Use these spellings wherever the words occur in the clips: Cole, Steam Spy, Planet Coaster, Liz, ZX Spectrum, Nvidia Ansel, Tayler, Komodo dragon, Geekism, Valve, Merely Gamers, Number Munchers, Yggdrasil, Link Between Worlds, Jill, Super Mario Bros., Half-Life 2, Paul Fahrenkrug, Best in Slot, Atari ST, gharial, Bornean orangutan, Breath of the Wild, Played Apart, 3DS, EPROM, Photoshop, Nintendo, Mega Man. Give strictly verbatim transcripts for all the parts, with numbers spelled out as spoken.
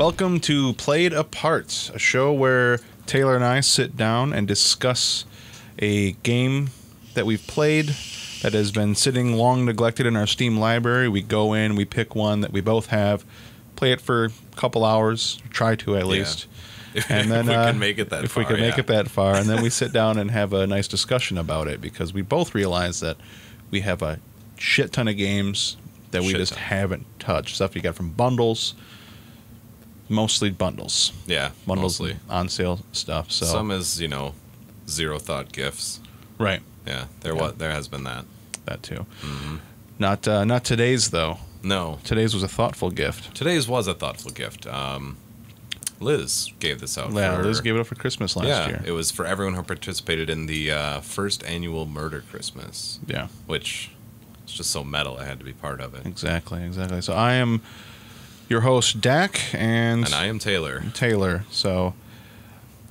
Welcome to Played Aparts, a show where Taylor and I sit down and discuss a game that we've played that has been sitting long neglected in our Steam library. We go in, we pick one that we both have, play it for a couple hours, try to at least. Yeah. If, and then, if we uh, can make it that if far. If we can yeah. make it that far. And then we sit down and have a nice discussion about it because we both realize that we have a shit ton of games that we shit just ton. haven't touched. Stuff you got from bundles. Mostly bundles. Yeah, bundles mostly. On sale stuff. So some is, you know, zero thought gifts. Right. Yeah, there yeah. was there has been that. That too. Mm-hmm. Not uh, not today's though. No. Today's was a thoughtful gift. Today's was a thoughtful gift. Um, Liz gave this out. Yeah, for, Liz gave it up for Christmas last yeah, year. It was for everyone who participated in the uh, first annual Murder Christmas. Yeah. Which is just so metal. I had to be part of it. Exactly. Exactly. So I am your host, Dak, and... And I am Taylor. Taylor. So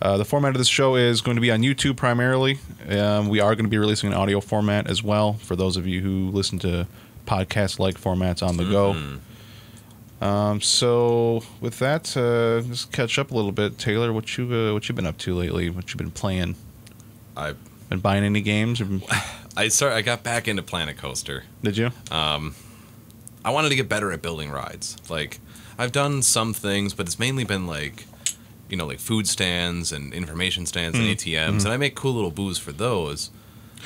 uh, the format of this show is going to be on YouTube primarily. Um, we are going to be releasing an audio format as well for those of you who listen to podcast-like formats on the mm-hmm. go. Um, so with that, uh, let's catch up a little bit. Taylor, what you uh, what you been up to lately? What you been playing? I've been buying any games? Been... I started, I got back into Planet Coaster. Did you? Um, I wanted to get better at building rides. Like... I've done some things, but it's mainly been like, you know, like food stands and information stands mm. and A T Ms, mm-hmm. and I make cool little booths for those.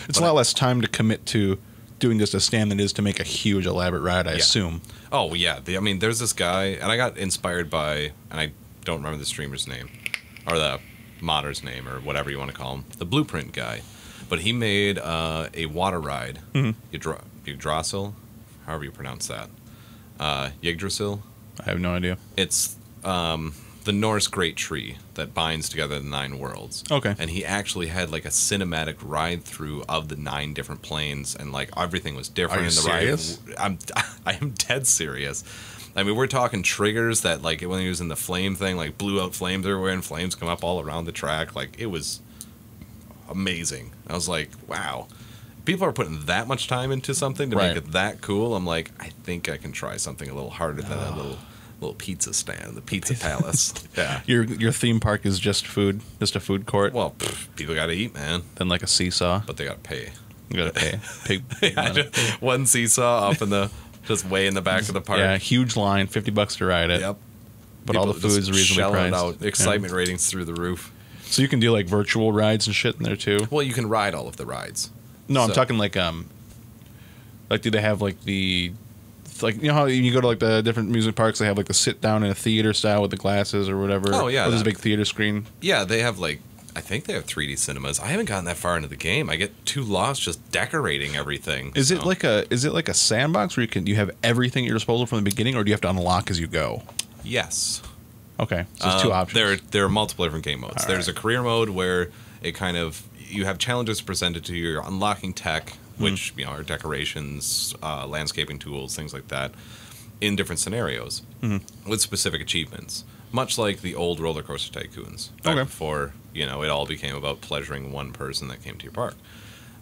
It's a lot I, less time to commit to doing just a stand than it is to make a huge, elaborate ride, I yeah. assume. Oh, yeah. The, I mean, there's this guy, and I got inspired by, and I don't remember the streamer's name, or the modder's name, or whatever you want to call him, the Blueprint guy. But he made uh, a water ride, mm-hmm. Yggdrasil, however you pronounce that, uh, Yggdrasil. I have no idea. It's um, the Norse great tree that binds together the nine worlds. Okay. And he actually had like a cinematic ride through of the nine different planes, and like everything was different. Are you in the serious? Ride. I'm I am dead serious. I mean, we're talking triggers that like when he was in the flame thing, like blew out flames everywhere, and flames come up all around the track. Like it was amazing. I was like, wow. People are putting that much time into something to right. make it that cool. I'm like, I think I can try something a little harder than oh. a little little pizza stand, the Pizza Palace. Yeah, your your theme park is just food, just a food court. Well, pff, people got to eat, man. Then like a seesaw, but they got to pay. You got to pay. Pig, pig yeah, just, one seesaw up in the just way in the back of the park. Yeah, huge line, fifty bucks to ride it. Yep. But people all the food is reasonably priced. Out. Excitement yeah. ratings through the roof. So you can do like virtual rides and shit in there too. Well, you can ride all of the rides. No, I'm so. talking like, um, like, do they have, like, the, like, you know how you go to, like, the different music parks, they have, like, the sit-down in a theater style with the glasses or whatever? Oh, yeah. Or there's a big theater screen? Yeah, they have, like, I think they have three D cinemas. I haven't gotten that far into the game. I get too lost just decorating everything. Is so. it like a is it like a sandbox where you can you have everything at your disposal from the beginning, or do you have to unlock as you go? Yes. Okay, so there's um, two options. There, there are multiple different game modes. All there's right. a career mode where it kind of... You have challenges presented to you. You're unlocking tech, which mm-hmm. you know are decorations, uh, landscaping tools, things like that, in different scenarios mm-hmm. with specific achievements. Much like the old Roller Coaster Tycoons, back okay. before you know it all became about pleasuring one person that came to your park.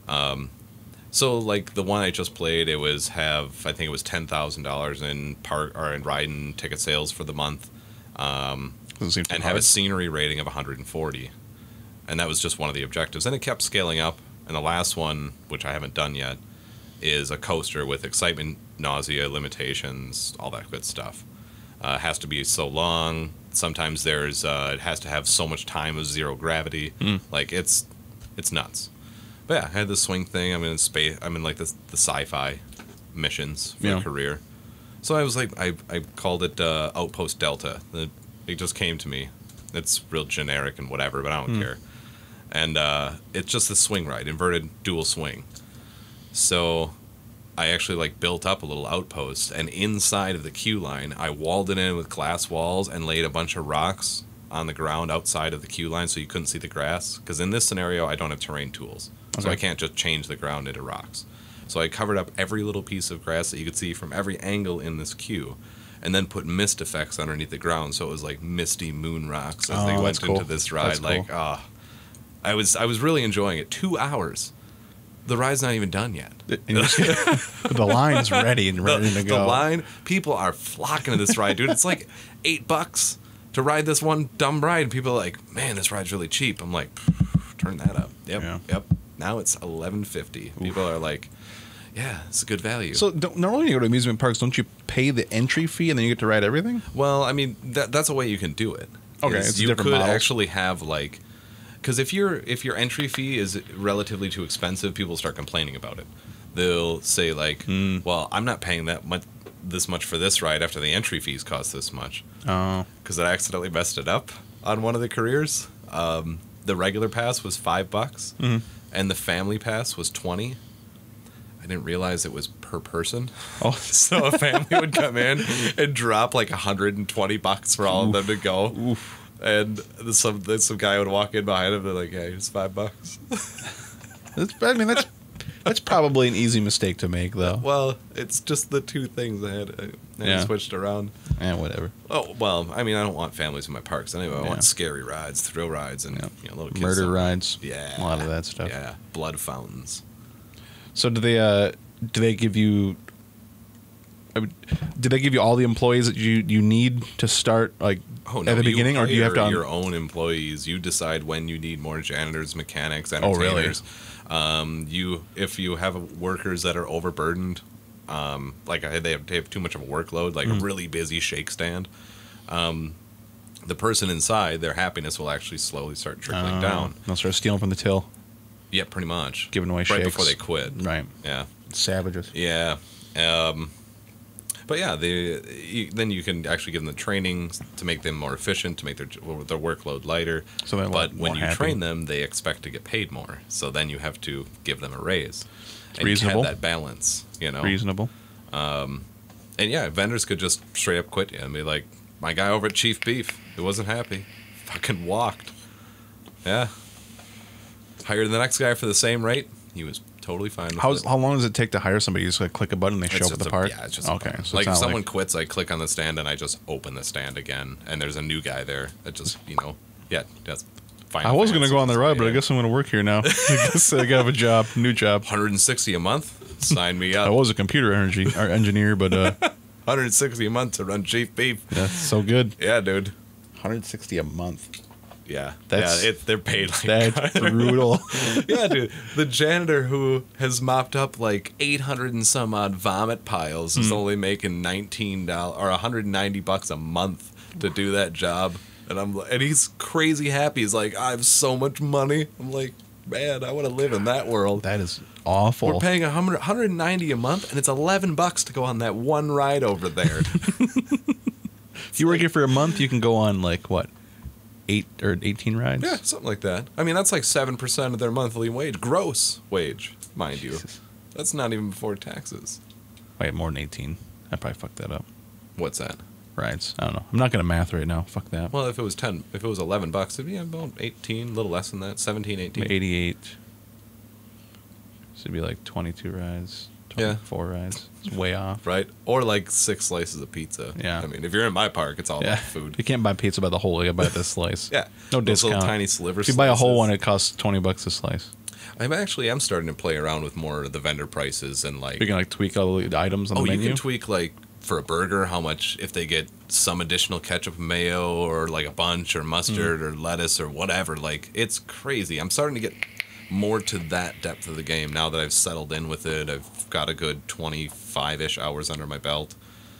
Um, so like the one I just played, it was have I think it was ten thousand dollars in park or in ride and ticket sales for the month, um, and hard. have a scenery rating of one hundred and forty. And that was just one of the objectives. And it kept scaling up. And the last one, which I haven't done yet, is a coaster with excitement, nausea, limitations, all that good stuff. Uh, it has to be so long. Sometimes there's uh, it has to have so much time of zero gravity. Mm. Like, it's it's nuts. But, yeah, I had this swing thing. I'm in space. I'm in, like, the, the sci-fi missions for yeah. a career. So I was like, I, I called it uh, Outpost Delta. It just came to me. It's real generic and whatever, but I don't mm. care. And uh, it's just a swing ride, inverted dual swing. So I actually like built up a little outpost, and inside of the queue line, I walled it in with glass walls and laid a bunch of rocks on the ground outside of the queue line so you couldn't see the grass. Because in this scenario, I don't have terrain tools, okay. so I can't just change the ground into rocks. So I covered up every little piece of grass that you could see from every angle in this queue, and then put mist effects underneath the ground, so it was like misty moon rocks as oh, they went cool. into this ride. That's like, ah. Cool. Oh, I was I was really enjoying it. Two hours. The ride's not even done yet. The line's ready and ready the, to go. The line, people are flocking to this ride, dude. It's like eight bucks. to ride this one dumb ride. People are like, man, this ride's really cheap. I'm like, turn that up. Yep, yeah. yep. Now it's eleven fifty. People are like, yeah, it's a good value. So don't, normally when you go to amusement parks, don't you pay the entry fee and then you get to ride everything? Well, I mean, that, that's a way you can do it. Okay, it's you could models. actually have like, because if your if your entry fee is relatively too expensive, people start complaining about it. They'll say like, mm. well, I'm not paying that much this much for this ride after the entry fees cost this much. Oh, because I accidentally messed it up on one of the careers. Um, the regular pass was five bucks, mm-hmm. and the family pass was twenty. I didn't realize it was per person. Oh, so a family would come in and drop like one hundred twenty bucks for all Oof. of them to go. Oof. And some some guy would walk in behind him and be like, "Hey, it's five bucks." That's, I mean, that's that's probably an easy mistake to make, though. Well, it's just the two things I had I, I yeah. switched around. Yeah, whatever. Oh well, I mean, I don't want families in my parks anyway. I yeah. want scary rides, thrill rides, and yeah. you know, little kids murder and, rides. Yeah, a lot of that stuff. Yeah, blood fountains. So do they uh, do they give you? I mean, do they give you all the employees that you you need to start like? Oh, no, at the beginning, or do you have to your own employees? You decide when you need more janitors, mechanics, entertainers. Oh, really? Um, you if you have workers that are overburdened, um, like I, they have they have too much of a workload, like mm. a really busy shake stand. Um, the person inside, their happiness will actually slowly start trickling uh, down. They'll start stealing from the till. Yeah, pretty much. Giving away right shakes. Right before they quit. Right. Yeah. Savages. Yeah. Um, But yeah, they, you, then you can actually give them the training to make them more efficient, to make their their workload lighter. So but like, when you happy. train them, they expect to get paid more. So then you have to give them a raise. And Reasonable. you have that balance, you know. Reasonable. Um, and yeah, vendors could just straight up quit you and be like, my guy over at Chief Beef, who wasn't happy, fucking walked. Yeah. Hired the next guy for the same rate. He was totally fine with How's, it. How long does it take to hire somebody? You just like click a button, they it's show up at the park? Yeah, it's just okay. So like if someone like... quits, I click on the stand and I just open the stand again, and there's a new guy there that just, you know, yeah, that's fine. I was going to go on the ride, but I guess I'm going to work here now. I guess I have a job, new job. one hundred sixty a month? Sign me up. I was a computer energy, or engineer, but... Uh, one hundred sixty a month to run Chief Beef. That's so good. Yeah, dude. one hundred sixty a month. Yeah, that's, yeah it, they're paid like that's brutal. Yeah, dude. The janitor who has mopped up like eight hundred and some odd vomit piles mm. is only making nineteen dollars or one hundred ninety bucks a month to do that job. And I'm and he's crazy happy. He's like, I have so much money. I'm like, man, I want to live in that world. That is awful. We're paying one hundred ninety a month, and it's eleven bucks to go on that one ride over there. If you work here for a month, you can go on like what? Eight or eighteen rides? Yeah, something like that. I mean, that's like seven percent of their monthly wage, gross wage, mind Jesus. you. That's not even before taxes. Wait, more than eighteen. I probably fucked that up. What's that? Rides. I don't know. I'm not gonna math right now. Fuck that. Well, if it was ten, if it was eleven bucks, it'd be about eighteen, a little less than that. Seventeen, eighteen. Eighty-eight. So it'd be like twenty-two rides. twenty-four yeah. rides. It's way off. Right? Or like six slices of pizza. Yeah. I mean, if you're in my park, it's all yeah. about food. You can't buy pizza by the whole, you gotta buy the slice. Yeah. No Those discount. Little tiny sliver If you slices. buy a whole one, it costs twenty bucks a slice. I'm actually, I'm starting to play around with more of the vendor prices and like... You can like tweak all the items on oh, the menu? Oh, you can tweak like, for a burger, how much, if they get some additional ketchup, mayo, or like a bunch, or mustard, mm. or lettuce, or whatever. Like, it's crazy. I'm starting to get... more to that depth of the game now that I've settled in with it. I've got a good twenty-five-ish hours under my belt.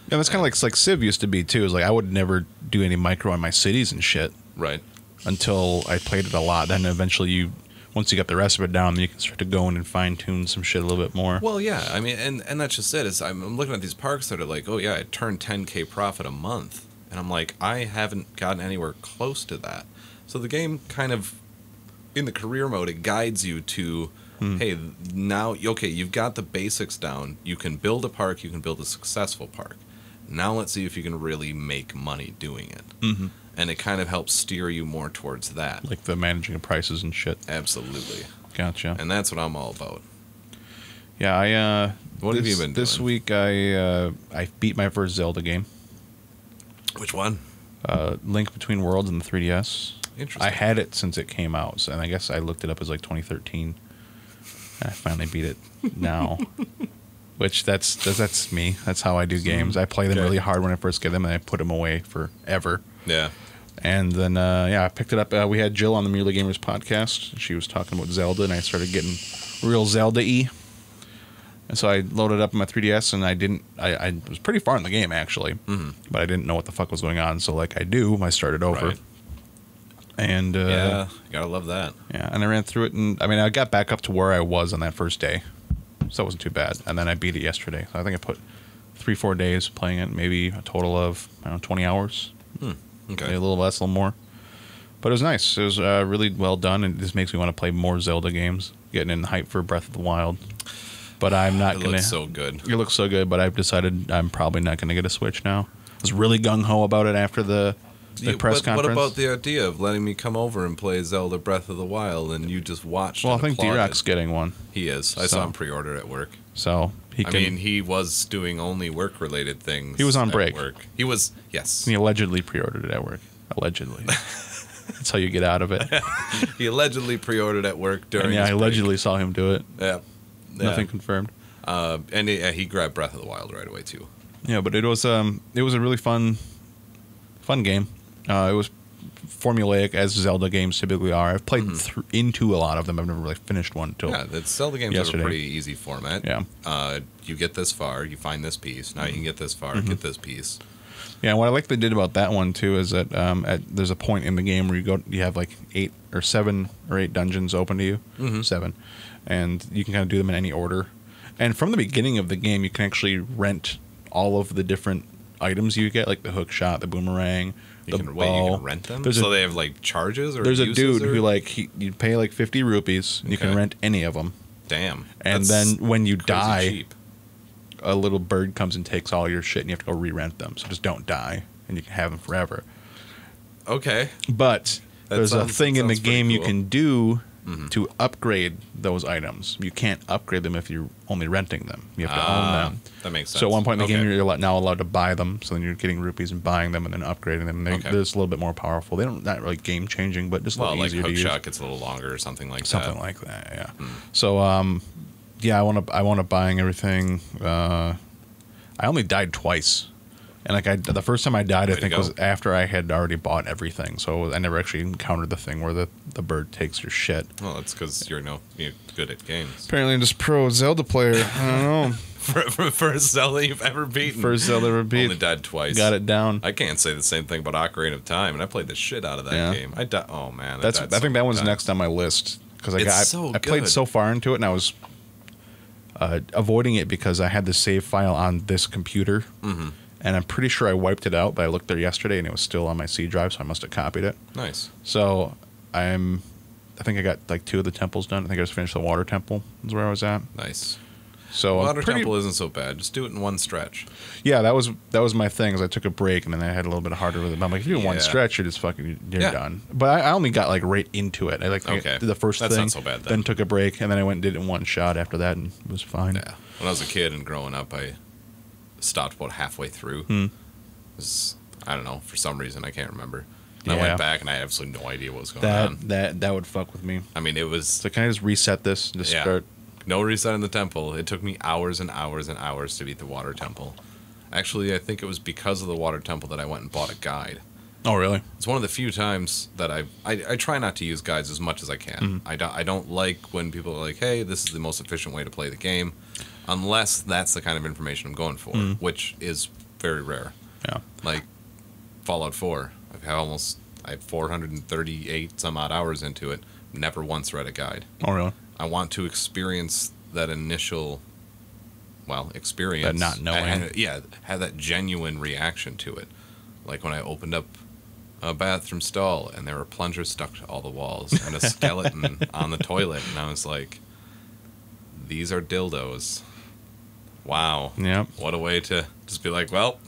Yeah, that's kind of like like Civ used to be too. Is like I would never do any micro on my cities and shit. Right. Until I played it a lot. Then eventually, you once you got the rest of it down, you can start to go in and fine tune some shit a little bit more. Well, yeah. I mean, and and that's just it. Is I'm, I'm looking at these parks that are like, oh yeah, I turned ten K profit a month, and I'm like, I haven't gotten anywhere close to that. So the game kind of. In the career mode, it guides you to, hmm. hey, now, okay, you've got the basics down. You can build a park. You can build a successful park. Now let's see if you can really make money doing it. Mm-hmm. And it kind of helps steer you more towards that. Like the managing of prices and shit. Absolutely. Gotcha. And that's what I'm all about. Yeah, I, uh... What this, have you been doing? This week, I, uh, I beat my first Zelda game. Which one? Uh, Link Between Worlds and the three D S. I had it since it came out, so, and I guess I looked it up as like twenty thirteen. And I finally beat it now, which that's, that's that's me. That's how I do games. I play them okay. really hard when I first get them, and I put them away forever. Yeah. And then, uh, yeah, I picked it up. Uh, we had Jill on the Merely Gamers podcast. She was talking about Zelda, and I started getting real Zelda-y. And so I loaded up my three D S, and I didn't... I, I was pretty far in the game, actually. Mm-hmm. But I didn't know what the fuck was going on. So like I do, I started over. Right. And, uh... yeah, you gotta love that. Yeah, and I ran through it, and... I mean, I got back up to where I was on that first day. So it wasn't too bad. And then I beat it yesterday. So I think I put three, four days playing it, maybe a total of, I don't know, twenty hours. Hmm. Okay. Maybe a little less, a little more. But it was nice. It was uh, really well done, and this makes me want to play more Zelda games. Getting in the hype for Breath of the Wild. But I'm not going to... It looks so good. It looks so good, but I've decided I'm probably not going to get a Switch now. I was really gung-ho about it after the, the yeah, press what, conference. What about the idea of letting me come over and play Zelda Breath of the Wild, and you just watched Well, I think D-Rock's getting one. He is. I so, saw him pre-order at work. So... He I mean, he was doing only work-related things. He was on break. Work. He was, yes. And he allegedly pre-ordered it at work. Allegedly. That's how you get out of it. He allegedly pre-ordered at work during and yeah, his I allegedly break. Saw him do it. Yeah. yeah. Nothing confirmed. Uh, and he, uh, he grabbed Breath of the Wild right away, too. Yeah, but it was um, it was a really fun, fun game. Uh, it was formulaic, as Zelda games typically are. I've played mm-hmm. th into a lot of them. I've never really finished one until yeah, the Zelda games yesterday. Are a pretty easy format. Yeah, uh, you get this far, you find this piece. Now mm-hmm. you can get this far, mm-hmm. get this piece. Yeah, what I like they did about that one too is that um, at, there's a point in the game where you go, you have like eight or seven or eight dungeons open to you, mm-hmm. seven, and you can kind of do them in any order. And from the beginning of the game, you can actually rent all of the different items you get, like the hook shot, the boomerang. You can, wait, you can rent them? There's so a, they have, like, charges or There's a dude or? who, like, he, you pay, like, fifty rupees, and okay. you can rent any of them. Damn. And then when you die, cheap. a little bird comes and takes all your shit, and you have to go re-rent them. So just don't die, and you can have them forever. Okay. But that there's sounds, a thing in the game cool. you can do mm-hmm. to upgrade those items. You can't upgrade them if you're only renting them. You have to ah, own them. That makes sense. So at one point in the okay. game, you're now allowed to buy them. So then you're getting rupees and buying them and then upgrading them. They're, okay. they're just a little bit more powerful. They don't not really game changing, but just a well, little like easier to use. Well, like hookshot gets a little longer or something like something that. Something like that. Yeah. Hmm. So um, yeah, I want to I want to buying everything. Uh, I only died twice, and like I the first time I died, Way I think was after I had already bought everything. So I never actually encountered the thing where the the bird takes your shit. Well, that's because you're no you're good at games. Apparently, I'm just pro Zelda player. I don't know. First Zelda you've ever beaten. First Zelda ever beat. Only died twice. Got it down. I can't say the same thing about Ocarina of Time, and I played the shit out of that yeah. game. I died. Oh man, I that's. I think that one's times. next on my list because I it's got. So I, I played so far into it, and I was uh, avoiding it because I had the save file on this computer, mm-hmm. and I'm pretty sure I wiped it out. But I looked there yesterday, and it was still on my C drive, so I must have copied it. Nice. So I'm. I think I got like two of the temples done. I think I just finished the water temple. Is where I was at. Nice. So Water pretty, Temple isn't so bad. Just do it in one stretch. Yeah, that was that was my thing. Is I took a break and then I had a little bit harder with it. But I'm like, if you do yeah. one stretch, you're just fucking you're yeah. done. But I, I only got like right into it. I like okay. did the first That's thing, not so bad, then. then took a break, and then I went and did it in one shot after that, and it was fine. Yeah. When I was a kid and growing up, I stopped about halfway through. Hmm. It was, I don't know for some reason I can't remember. And yeah. I went back and I had absolutely no idea what was going that, on. That that would fuck with me. I mean, it was. So can I just reset this? And just yeah. start. No reset in the temple. It took me hours and hours and hours to beat the water temple. Actually, I think it was because of the water temple that I went and bought a guide. Oh, really? It's one of the few times that I've, I... I try not to use guides as much as I can. Mm-hmm. I, do, I don't like when people are like, hey, this is the most efficient way to play the game, unless that's the kind of information I'm going for, mm-hmm. which is very rare. Yeah. Like Fallout four. I've had almost... I have four hundred thirty-eight some odd hours into it. Never once read a guide. Oh, really? I want to experience that initial, well, experience. But not knowing. Had, yeah, have that genuine reaction to it. Like when I opened up a bathroom stall and there were plungers stuck to all the walls and a skeleton on the toilet. And I was like, these are dildos. Wow. Yep. What a way to just be like, well,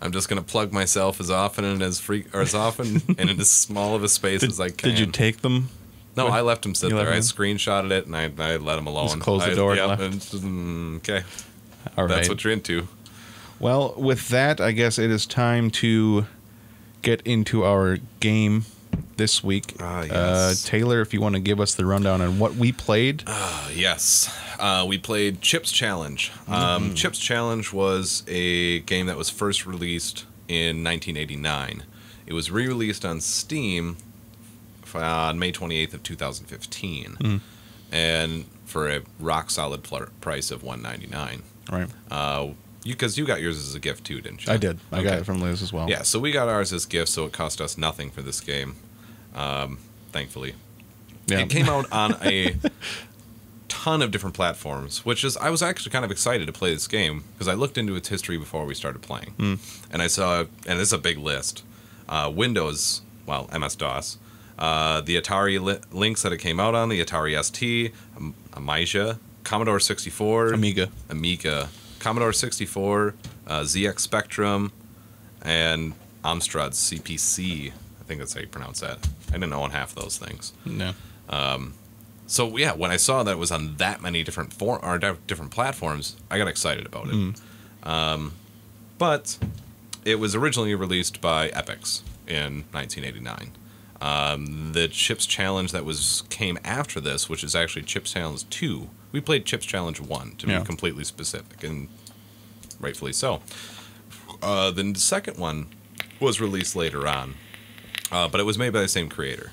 I'm just going to plug myself as often and as, free, or as, often and in as small of a space did, as I can. Did you take them? No, I left him sit there. I screenshotted it, and I, I let him alone. Just close the door. I, yeah, and left. And, okay. All right. That's what you're into. Well, with that, I guess it is time to get into our game this week. Ah, yes. Uh, Taylor, if you want to give us the rundown on what we played. Uh, yes. Uh, we played Chip's Challenge. Mm-hmm. um, Chip's Challenge was a game that was first released in nineteen eighty-nine. It was re-released on Steam on May twenty-eighth of two thousand fifteen, mm. and for a rock solid pl- price of one ninety-nine. Right. Uh, you because you got yours as a gift too, didn't you? I did. I okay. got it from Liz as well. Yeah. So we got ours as gifts, so it cost us nothing for this game, um, thankfully. Yeah. It came out on a ton of different platforms, which is I was actually kind of excited to play this game because I looked into its history before we started playing, mm. and I saw, and this is a big list. Uh, Windows, well, M S DOS, uh, the Atari li- Lynx that it came out on, the Atari S T, Am- Amiga, Commodore sixty-four, Amiga, Amiga, Commodore sixty-four, uh, Z X Spectrum, and Amstrad C P C. I think that's how you pronounce that. I didn't own half those things. No. Um, so yeah, when I saw that it was on that many different for- or different platforms, I got excited about it. Mm. Um, but. It was originally released by Epix in nineteen eighty-nine. Um, the Chip's Challenge that was came after this, which is actually Chip's Challenge two. We played Chip's Challenge one, to yeah. be completely specific, and rightfully so. Uh, the second one was released later on, uh, but it was made by the same creator.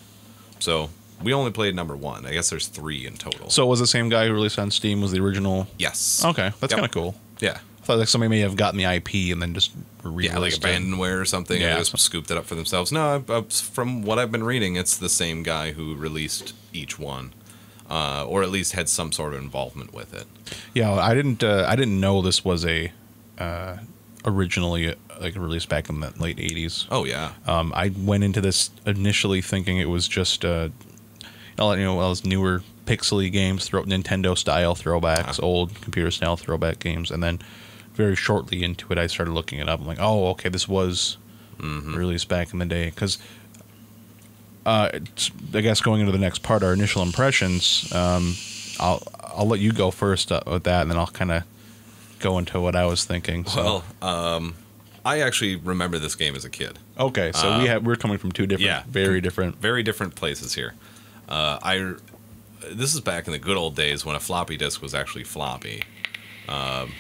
So we only played number one. I guess there's three in total. So it was the same guy who released on Steam was the original? Yes. Okay, that's yep. kind of cool. Yeah. Like somebody may have gotten the I P and then just yeah, like abandonware or something. Yeah, and just scooped it up for themselves. No, I, I, from what I've been reading, it's the same guy who released each one, uh, or at least had some sort of involvement with it. Yeah, I didn't. Uh, I didn't know this was a uh, originally like released back in the late eighties. Oh yeah. Um, I went into this initially thinking it was just uh, you know, well, it's newer pixely games, throw Nintendo style throwbacks, ah. old computer style throwback games, and then. Very shortly into it, I started looking it up. I'm like, oh, okay, this was mm-hmm. released back in the day. Because uh, I guess going into the next part, our initial impressions, um, I'll I'll let you go first with that, and then I'll kind of go into what I was thinking. So. Well, um, I actually remember this game as a kid. Okay, so um, we have, we're coming from two different, yeah, very different... Very different places here. Uh, I This is back in the good old days when a floppy disk was actually floppy. Um...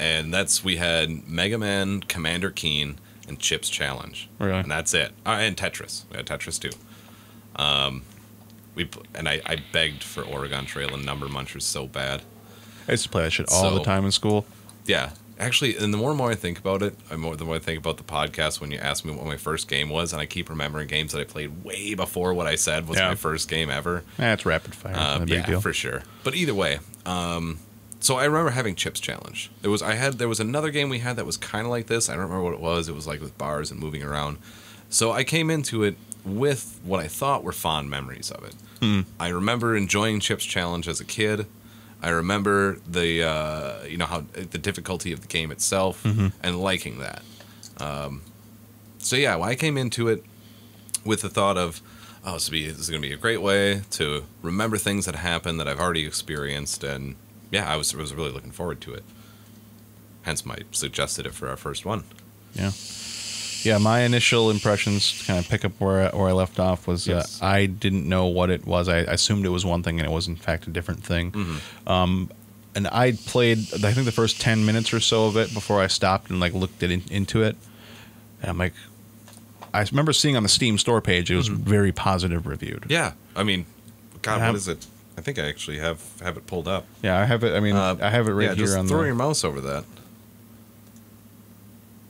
And that's, we had Mega Man, Commander Keen, and Chip's Challenge. Really? And that's it. Uh, and Tetris. We had Tetris too. Um, we And I, I begged for Oregon Trail and Number Munchers so bad. I used to play that shit all so, the time in school. Yeah. Actually, and the more and more I think about it, the more I think about the podcast when you asked me what my first game was, and I keep remembering games that I played way before what I said was yeah. my first game ever. That's rapid fire. Um, yeah, big deal. For sure. But either way... Um, So I remember having Chip's Challenge. There was I had there was another game we had that was kind of like this. I don't remember what it was. It was like with bars and moving around. So I came into it with what I thought were fond memories of it. Mm. I remember enjoying Chip's Challenge as a kid. I remember the uh, you know how the difficulty of the game itself mm-hmm. and liking that. Um, so yeah, well, I came into it with the thought of oh, this is going to be a great way to remember things that happened that I've already experienced and. Yeah, I was was really looking forward to it. Hence, my suggested it for our first one. Yeah, yeah. My initial impressions, to kind of pick up where I, where I left off, was yes. uh, I didn't know what it was. I, I assumed it was one thing, and it was in fact a different thing. Mm-hmm. Um, and I played, I think, the first ten minutes or so of it before I stopped and like looked it in, into it. And I'm like, I remember seeing on the Steam store page it was mm-hmm. very positive reviewed. Yeah, I mean, God, yeah. what is it? I think I actually have, have it pulled up. Yeah, I have it. I mean, uh, I have it right yeah, here. Just on throw the, your mouse over that.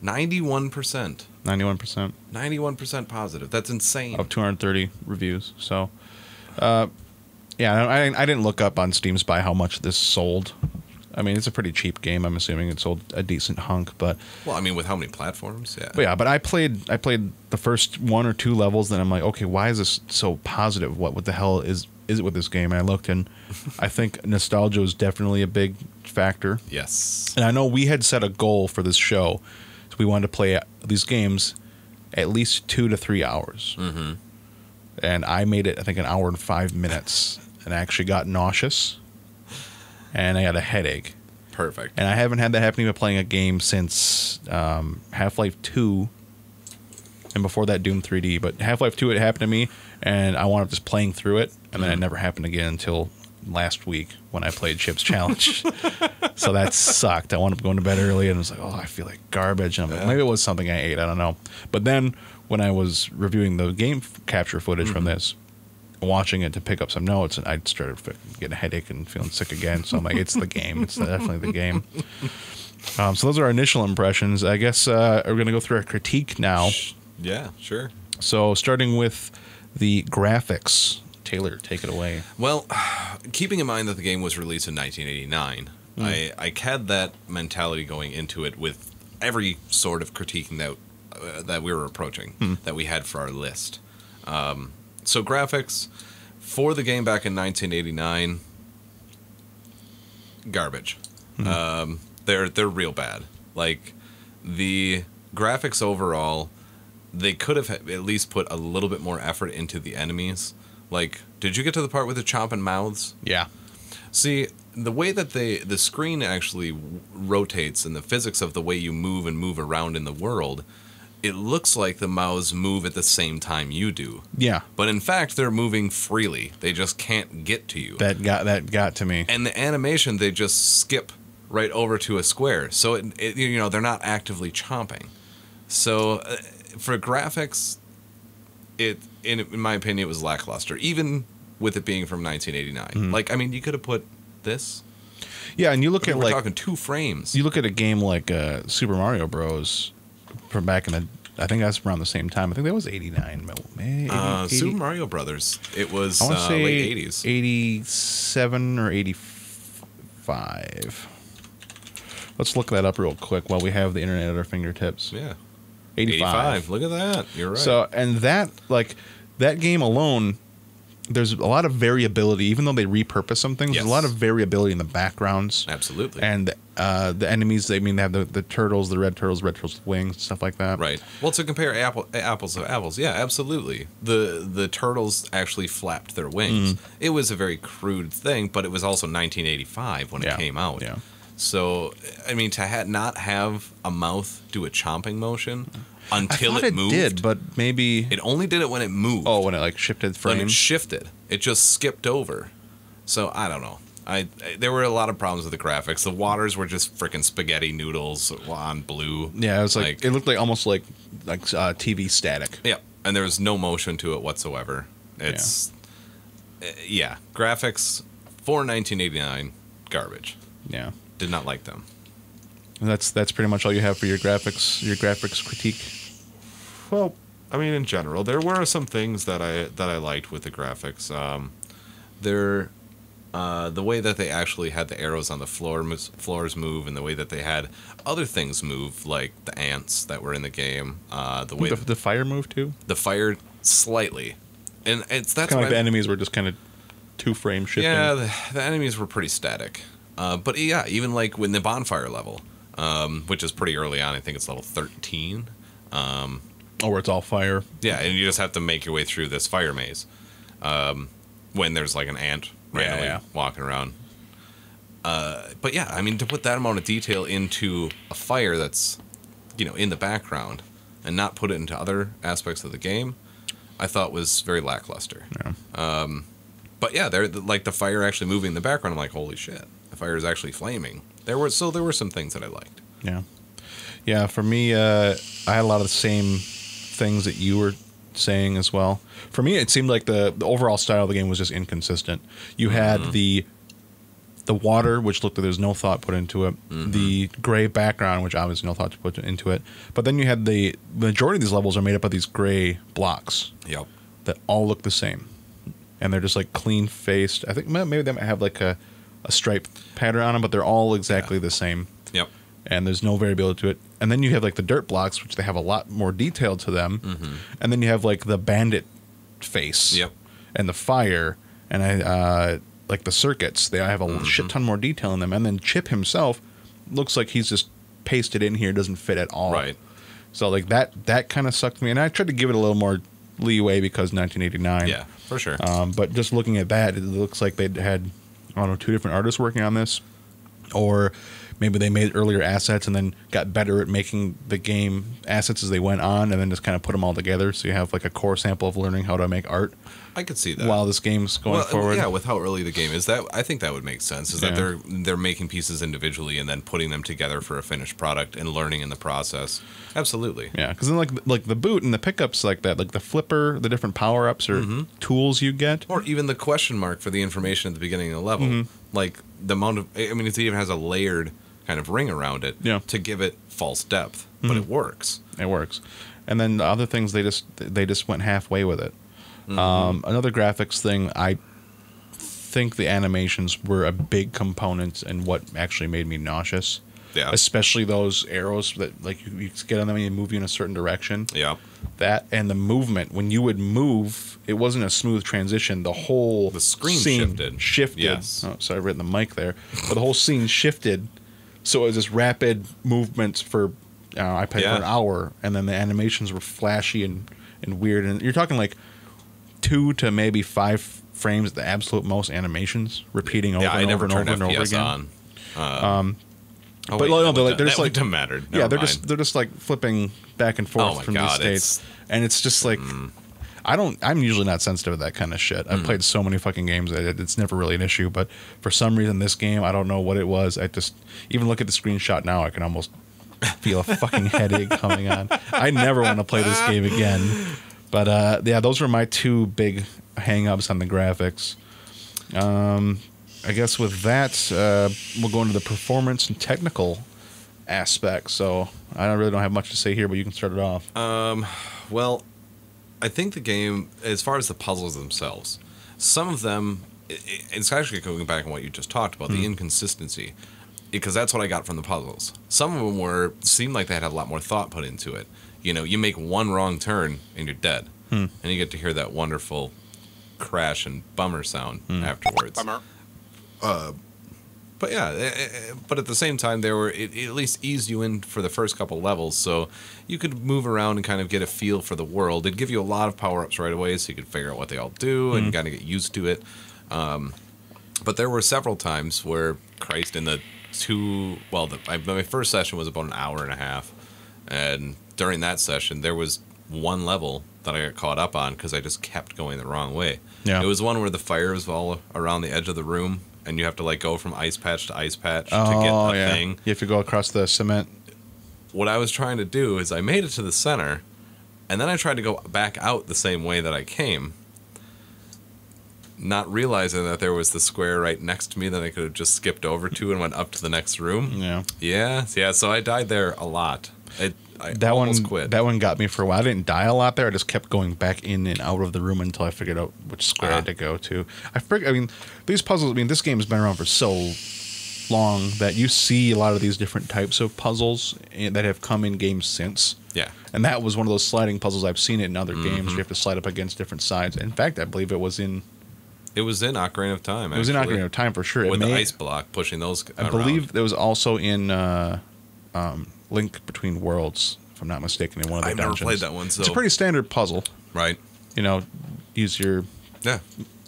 Ninety-one percent. Ninety-one percent. Ninety-one percent positive. That's insane. Of two hundred thirty reviews. So, uh, yeah, I, I didn't look up on Steam Spy how much this sold. I mean, it's a pretty cheap game. I'm assuming it sold a decent hunk, but well, I mean, with how many platforms? Yeah. But yeah, but I played. I played the first one or two levels. Then I'm like, okay, why is this so positive? What? What the hell is? Is it with this game? And I looked, and I think nostalgia was definitely a big factor. Yes. And I know we had set a goal for this show. So we wanted to play these games at least two to three hours. Mm-hmm. And I made it, I think, an hour and five minutes. And I actually got nauseous. And I got a headache. Perfect. And I haven't had that happen even playing a game since um, Half-Life two. And before that, Doom three D. But Half-Life two, it happened to me, and I wound up just playing through it, and then mm-hmm. it never happened again until last week when I played Chip's Challenge. So that sucked. I wound up going to bed early, and I was like, oh, I feel like garbage. And I'm like, maybe it was something I ate. I don't know. But then when I was reviewing the game capture footage mm-hmm. from this, watching it to pick up some notes, and I started getting a headache and feeling sick again. So I'm like, it's the game. It's definitely the game. Um, so those are our initial impressions. I guess uh, we're going to go through our critique now. Yeah, sure. So starting with the graphics. Taylor, take it away. Well, keeping in mind that the game was released in nineteen eighty-nine, mm. I, I had that mentality going into it with every sort of critiquing that uh, that we were approaching, mm. that we had for our list. Um, so graphics, for the game back in nineteen eighty-nine, garbage. Mm. Um, they're, they're real bad. Like, the graphics overall, they could have at least put a little bit more effort into the enemies. Like, did you get to the part with the chomping mouths? Yeah. See, the way that they the screen actually w rotates and the physics of the way you move and move around in the world, it looks like the mouths move at the same time you do. Yeah. But in fact, they're moving freely. They just can't get to you. That got that got to me. And the animation, they just skip right over to a square. So it, it you know, they're not actively chomping. So uh, for graphics, it. In, in my opinion, it was lackluster, even with it being from nineteen eighty-nine. Mm-hmm. Like, I mean, you could have put this. Yeah, and you look I mean, at we're like talking two frames. You look at a game like uh, Super Mario Bros. From back in the, I think that's around the same time. I think that was eighty-nine. Uh, Super Mario Brothers. It was I uh, say late eighties, eighty-seven or eighty-five. Let's look that up real quick while we have the internet at our fingertips. Yeah. eighty-five. eighty-five. Look at that. You're right. So, and that, like, that game alone, there's a lot of variability, even though they repurpose some things. Yes. There's a lot of variability in the backgrounds. Absolutely. And uh, the enemies, they I mean, they have the, the turtles, the red turtles, red turtles with wings, stuff like that. Right. Well, to compare apple, apples to apples, yeah, absolutely. The, the turtles actually flapped their wings. Mm. It was a very crude thing, but it was also nineteen eighty-five when yeah. it came out. Yeah. So, I mean, to ha not have a mouth do a chomping motion until it, it moved. It did, but maybe... It only did it when it moved. Oh, when it, like, shifted frame? When it shifted. It just skipped over. So, I don't know. I, I There were a lot of problems with the graphics. The waters were just freaking spaghetti noodles on blue. Yeah, it was like, like... It looked like almost like like uh, T V static. Yeah, and there was no motion to it whatsoever. It's... Yeah, uh, yeah. Graphics for nineteen eighty-nine, garbage. Yeah. Did not like them. And that's that's pretty much all you have for your graphics your graphics critique. Well, I mean, in general, there were some things that I that I liked with the graphics. Um, there, uh, the way that they actually had the arrows on the floor floors move, and the way that they had other things move, like the ants that were in the game. Uh, the way the, the fire moved too. The fire slightly, and it's that's kind of like the enemies were just kind of two frame shifting. Yeah, the, the enemies were pretty static. Uh, but yeah, even like when the bonfire level, um, which is pretty early on, I think it's level thirteen. Um, oh, where it's all fire. Yeah, and you just have to make your way through this fire maze. Um, when there's like an ant randomly yeah, yeah. walking around. Uh, but yeah, I mean, to put that amount of detail into a fire that's, you know, in the background and not put it into other aspects of the game, I thought was very lackluster. Yeah. Um, but yeah, they're like the fire actually moving in the background. I'm like, holy shit. Fire is actually flaming. There were so there were some things that I liked. Yeah, yeah. For me, uh, I had a lot of the same things that you were saying as well. For me, it seemed like the, the overall style of the game was just inconsistent. You had mm-hmm. the the water, which looked like there's no thought put into it. Mm-hmm. The gray background, which obviously no thought to put into it. But then you had the, the majority of these levels are made up of these gray blocks. Yep. That all look the same, and they're just like clean faced. I think maybe they might have like a a stripe pattern on them, but they're all exactly yeah. the same. Yep. And there's no variability to it. And then you have like the dirt blocks, which they have a lot more detail to them. Mm-hmm. And then you have like the bandit face. Yep. And the fire, and I uh, like the circuits. They have a mm-hmm. shit ton more detail in them. And then Chip himself looks like he's just pasted in here, doesn't fit at all. Right. So like that that kind of sucked me. And I tried to give it a little more leeway because nineteen eighty-nine. Yeah, for sure. Um, but just looking at that, it looks like they had. I don't know, two different artists working on this, or maybe they made earlier assets and then got better at making the game assets as they went on, and then just kind of put them all together. So you have like a core sample of learning how to make art. I could see that. While this game's going well, forward. Yeah, with how early the game is, that I think that would make sense, is yeah. that they're they're making pieces individually and then putting them together for a finished product and learning in the process. Absolutely. Yeah, because then like, like the boot and the pickups like that, like the flipper, the different power-ups or mm-hmm. tools you get. Or even the question mark for the information at the beginning of the level. Mm-hmm. Like the amount of, I mean, it even has a layered kind of ring around it yeah. to give it false depth, mm-hmm. but it works. It works. And then the other things, they just they just went halfway with it. Mm-hmm. Um, another graphics thing, I think the animations were a big component in what actually made me nauseous. Yeah. Especially those arrows that like you, you get on them and they move you in a certain direction. Yeah. That and the movement. When you would move, it wasn't a smooth transition. The whole the screen scene shifted. shifted. Yes. Oh, sorry, I've written the mic there. But the whole scene shifted. So it was this rapid movement for, uh, I played yeah. for an hour. And then the animations were flashy and, and weird. And you're talking like two to maybe five frames at the absolute most animations repeating over yeah, and, over and, over and over and over again. On. Uh, um, oh, but wait, no, they're like they're just like mattered. Yeah, they're mind. just they're just like flipping back and forth oh from God, these states, and it's just like mm. I don't. I'm usually not sensitive to that kind of shit. I've mm. played so many fucking games that it's never really an issue. But for some reason, this game, I don't know what it was. I just even look at the screenshot now, I can almost feel a fucking headache coming on. I never want to play this game again. But, uh, yeah, those were my two big hang-ups on the graphics. Um, I guess with that, uh, we'll go into the performance and technical aspect. So I don't really don't have much to say here, but you can start it off. Um, well, I think the game, as far as the puzzles themselves, some of them, it's actually going back on what you just talked about, mm-hmm. the inconsistency, because that's what I got from the puzzles. Some of them were seemed like they had a lot more thought put into it. You know, you make one wrong turn and you're dead. Hmm. And you get to hear that wonderful crash and bummer sound hmm. afterwards. Bummer. Uh, but yeah, it, it, but at the same time, there were it, it at least eased you in for the first couple levels, so you could move around and kind of get a feel for the world. It'd give you a lot of power-ups right away, so you could figure out what they all do hmm. and kind of get used to it. Um, but there were several times where, Christ, in the two... Well, the, I, my first session was about an hour and a half, and... During that session, there was one level that I got caught up on because I just kept going the wrong way. Yeah. It was one where the fire was all around the edge of the room, and you have to like go from ice patch to ice patch oh, to get a yeah. thing. You have to go across the cement. What I was trying to do is I made it to the center, and then I tried to go back out the same way that I came, not realizing that there was the square right next to me that I could have just skipped over to and went up to the next room. Yeah. Yeah, yeah, so I died there a lot. It, I that one, quit. That one got me for a while. I didn't die a lot there. I just kept going back in and out of the room until I figured out which square ah. I had to go to. I forget, I mean, these puzzles. I mean, this game has been around for so long that you see a lot of these different types of puzzles that have come in games since. Yeah, and that was one of those sliding puzzles. I've seen it in other mm-hmm. games. Where you have to slide up against different sides. In fact, I believe it was in. It was in Ocarina of Time. Actually. It was in Ocarina of Time for sure. With it the made, ice block pushing those. I around. believe it was also in. Uh, um, Link Between Worlds, if I'm not mistaken, in one of the I've dungeons. I've never played that one, so... It's a pretty standard puzzle. Right. You know, use your yeah.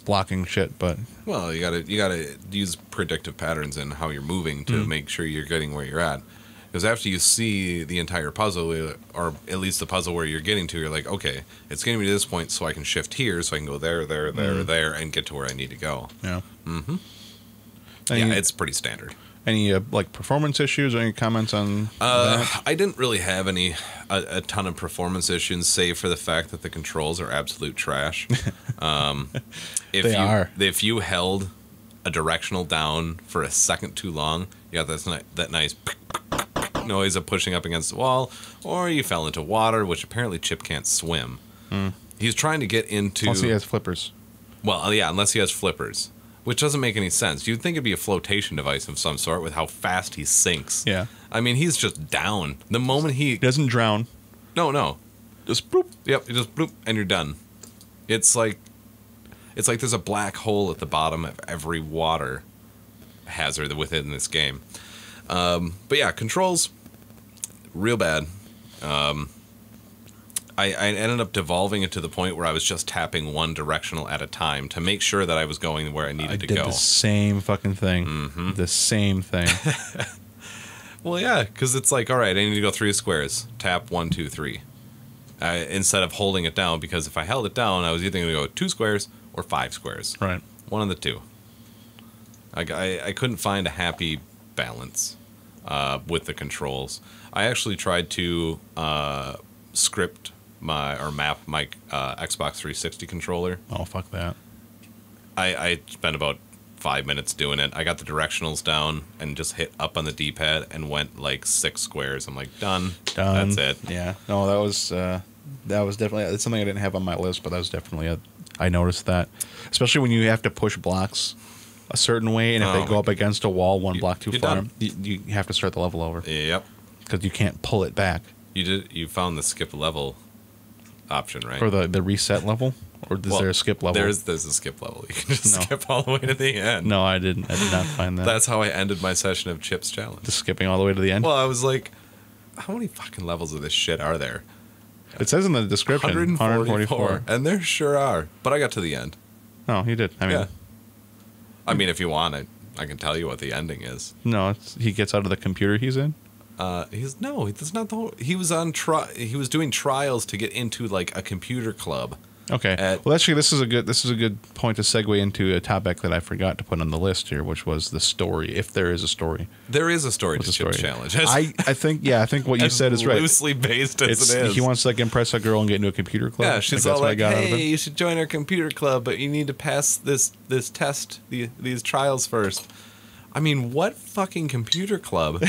blocking shit, but... Well, you gotta, you gotta use predictive patterns in how you're moving to mm. make sure you're getting where you're at. Because after you see the entire puzzle, or at least the puzzle where you're getting to, you're like, okay, it's getting me to this point, so I can shift here, so I can go there, there, there, mm. there, and get to where I need to go. Yeah. Mm-hmm. Yeah, you, it's pretty standard. Any uh, like performance issues or any comments on uh, that? I didn't really have any a, a ton of performance issues, save for the fact that the controls are absolute trash. Um, if they you, are. If you held a directional down for a second too long, you got that's not, that nice noise of pushing up against the wall, or you fell into water, which apparently Chip can't swim. Mm. He's trying to get into... Unless he has flippers. Well, yeah, unless he has flippers. Which doesn't make any sense. You'd think it'd be a flotation device of some sort with how fast he sinks. Yeah. I mean, he's just down. The moment he... Doesn't drown. No, no. Just boop. Yep, just boop, and you're done. It's like... It's like there's a black hole at the bottom of every water hazard within this game. Um, but yeah, controls, real bad. Um, I, I ended up devolving it to the point where I was just tapping one directional at a time to make sure that I was going where I needed I to go. I did the same fucking thing. Mm-hmm. The same thing. Well, yeah, because it's like, all right, I need to go three squares. Tap one, two, three. I, instead of holding it down, because if I held it down, I was either going to go two squares or five squares. Right. One of the two. I, I, I couldn't find a happy balance uh, with the controls. I actually tried to uh, script my or map my uh, Xbox three sixty controller. Oh, fuck that. I, I spent about five minutes doing it. I got the directionals down and just hit up on the D-pad and went like six squares. I'm like, done. Done. That's it. Yeah. No, that was uh, that was definitely it's something I didn't have on my list, but that was definitely a, I noticed that, especially when you have to push blocks a certain way, and if oh, they go up against a wall one you, block too far, you, you have to start the level over. Yep. Because you can't pull it back. You did. You found the skip level option, right? Or the the reset level. Or is well, there a skip level? There's, there's a skip level. You can just no. skip all the way to the end. No, I didn't. I did not find that. That's how I ended my session of Chip's Challenge. Just skipping all the way to the end? Well, I was like, how many fucking levels of this shit are there? It says in the description, one forty-four. one forty-four. And there sure are. But I got to the end. Oh, you did. I mean, yeah. I mean, if you want, I, I can tell you what the ending is. No, it's, he gets out of the computer he's in? Uh, he's No, that's not the whole... He was, on tri he was doing trials to get into, like, a computer club. Okay. At, well, actually, this is a good this is a good point to segue into a topic that I forgot to put on the list here, which was the story. If there is a story, there is a story What's to Chip's Challenge. As, I I think yeah, I think what you said is right. Loosely based as it's, it is. He wants to like impress a girl and get into a computer club. Yeah, she's all like, "Hey, you should join our computer club, but you need to pass this this test, the, these trials first." I mean, what fucking computer club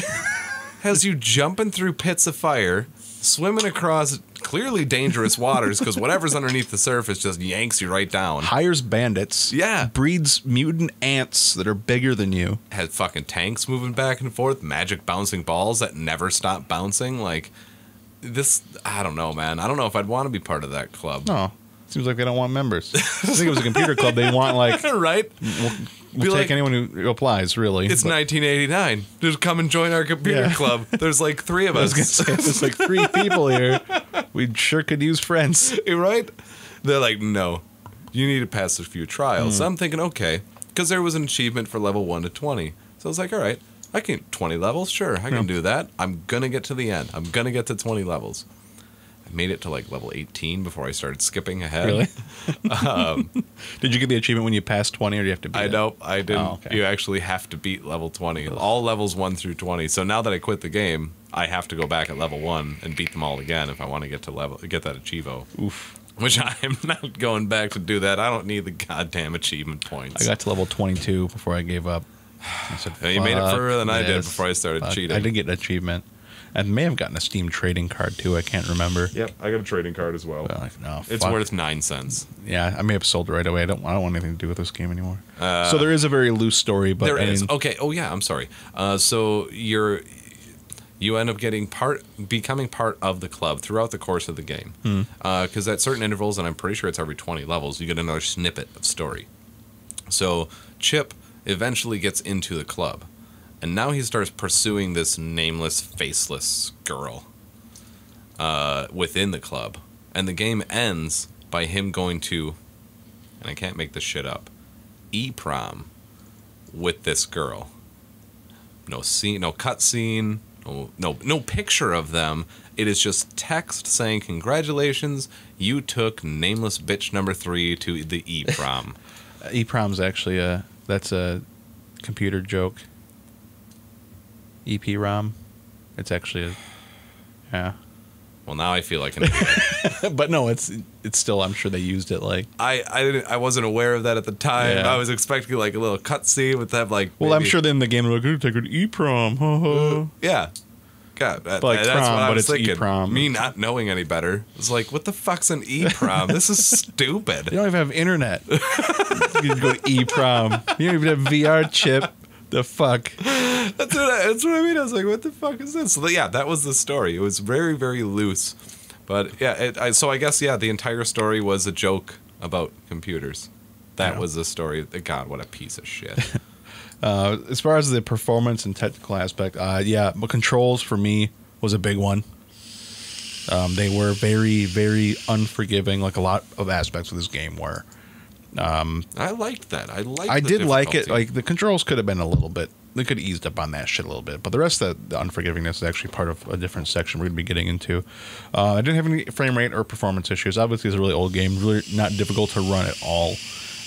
has you jumping through pits of fire? Swimming across clearly dangerous waters because whatever's underneath the surface just yanks you right down. Hires bandits. Yeah. Breeds mutant ants that are bigger than you. Has fucking tanks moving back and forth. Magic bouncing balls that never stop bouncing. Like, this, I don't know, man. I don't know if I'd want to be part of that club. No. Seems like they don't want members. I think it was a computer club. They want, like, right? We'll, we'll take like, anyone who applies, really. It's but. nineteen eighty-nine. Just come and join our computer yeah. club. There's like three of us. I was gonna say, there's like three people here. We sure could use friends. Right? They're like, no, you need to pass a few trials. Mm. So I'm thinking, okay, because there was an achievement for level one to twenty. So I was like, all right, I can twenty levels. Sure, I can yeah. do that. I'm going to get to the end. I'm going to get to twenty levels. Made it to like level eighteen before I started skipping ahead. Really? um, did you get the achievement when you passed twenty, or do you have to beat I it? I know, I didn't. Oh, okay. You actually have to beat level twenty. All levels one through twenty. So now that I quit the game, I have to go back at level one and beat them all again if I want to get to level get that achievo. Oof. Which I'm not going back to do that. I don't need the goddamn achievement points. I got to level twenty-two before I gave up. I said, you made it further than I did before I started cheating. I did get an achievement. I may have gotten a Steam trading card, too. I can't remember. Yep, I got a trading card as well. Like, no, it's worth nine cents. Yeah, I may have sold it right away. I don't, I don't want anything to do with this game anymore. Uh, so there is a very loose story. But there I is. Mean, okay, oh, yeah, I'm sorry. Uh, so you're, you end up getting part, becoming part of the club throughout the course of the game. Because hmm. uh, at certain intervals, and I'm pretty sure it's every twenty levels, you get another snippet of story. So Chip eventually gets into the club. And now he starts pursuing this nameless, faceless girl uh, within the club. And the game ends by him going to, and I can't make this shit up, EPROM with this girl. No scene, no cutscene, no, no, no picture of them. It is just text saying, "Congratulations, you took nameless bitch number three to the EPROM." EPROM's actually a, that's a computer joke. E P ROM. It's actually a... Yeah. Well, now I feel like an idiot. But no, it's it's still... I'm sure they used it like... I, I, didn't, I wasn't aware of that at the time. Yeah. I was expecting like a little cutscene with them like... Well, maybe, I'm sure then the game would like, take an E P ROM. Yeah. God, that, like that's prom, what I was but it's thinking. E P ROM. Me not knowing any better. It's like, what the fuck's an E P ROM? This is stupid. You don't even have internet. You can go to E P ROM. You don't even have V R chip. The fuck. That's what, I, that's what I mean. I was like, what the fuck is this? So, yeah, that was the story. It was very, very loose. But, yeah, it, I, so I guess, yeah, the entire story was a joke about computers. That was the story. God, what a piece of shit. uh, as far as the performance and technical aspect, uh, yeah, but controls for me was a big one. Um, they were very, very unforgiving, like a lot of aspects of this game were. Um, I liked that. I liked I did like it. Like, the controls could have been a little bit they could have eased up on that shit a little bit. But the rest of that, the unforgivingness is actually part of a different section we're going to be getting into. Uh, I didn't have any frame rate or performance issues. Obviously, it's a really old game, really not difficult to run at all.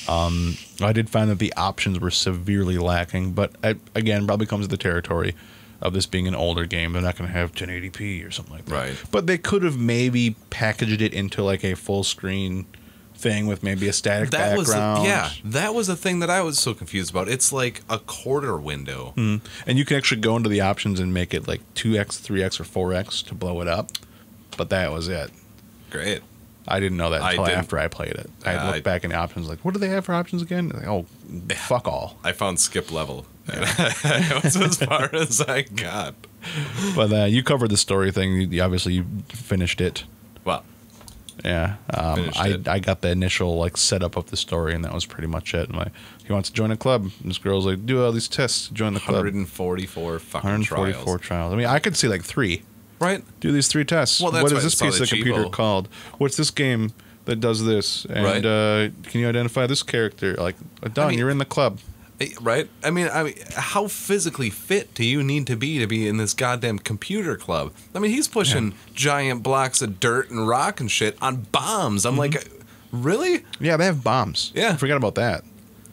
Um, I did find that the options were severely lacking, but I, again, probably comes with the territory of this being an older game. They're not going to have ten eighty p or something like that. Right. But they could have maybe packaged it into like a full screen thing with maybe a static that background. Was a, yeah, that was a thing that I was so confused about. It's like a quarter window. Mm. And you can actually go into the options and make it like two X, three X, or four X to blow it up. But that was it. Great. I didn't know that until I after I played it. I uh, looked I, back in the options like, what do they have for options again? Like, oh, yeah. Fuck all. I found skip level. Yeah. It was as far as I got. But uh, you covered the story thing. You, you obviously, you finished it. Well. Yeah. Um, I, it. I got the initial like setup of the story, and that was pretty much it. And like, he wants to join a club. And this girl's like, do all these tests to join the club. one hundred forty-four fucking one hundred forty-four trials. trials. I mean, I could see like three. Right. Do these three tests. Well, that's what is this piece of the computer called? What's this game that does this? And right. uh, can you identify this character? Like, done. I mean, you're in the club. Right. I mean, I mean, how physically fit do you need to be to be in this goddamn computer club? I mean, he's pushing yeah. giant blocks of dirt and rock and shit on bombs. I'm mm-hmm. like, really? Yeah, they have bombs. Yeah. I forgot about that.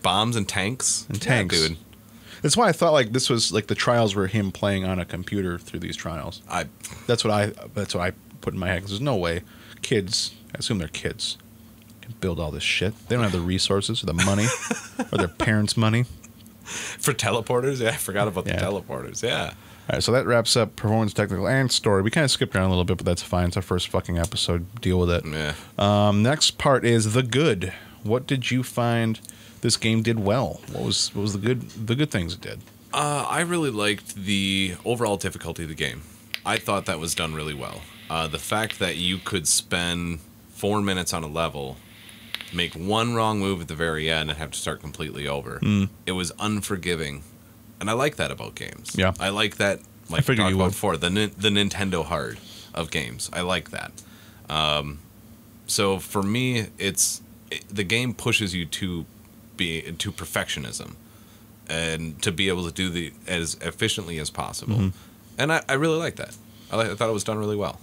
Bombs and tanks. And tanks, yeah, dude. That's why I thought like this was like the trials were him playing on a computer through these trials. I, that's what I, that's what I put in my head. There's no way, kids. I assume they're kids. Can build all this shit. They don't have the resources or the money or their parents' money for teleporters. Yeah, I forgot about yeah. the teleporters. Yeah. All right, so that wraps up performance, technical, and story. We kind of skipped around a little bit, but that's fine. It's our first fucking episode. Deal with it. Yeah. Um, next part is the good. What did you find? This game did well. What was what was the good the good things it did? Uh, I really liked the overall difficulty of the game. I thought that was done really well. Uh, the fact that you could spend four minutes on a level, make one wrong move at the very end, and have to start completely over. Mm. It was unforgiving, and I like that about games. Yeah, I like that. Like I talked about before, the the Nintendo hard of games. I like that. Um, so for me, it's it, the game pushes you to. Be, to perfectionism and to be able to do the as efficiently as possible. Mm-hmm. And I, I really like that. I, like, I thought it was done really well.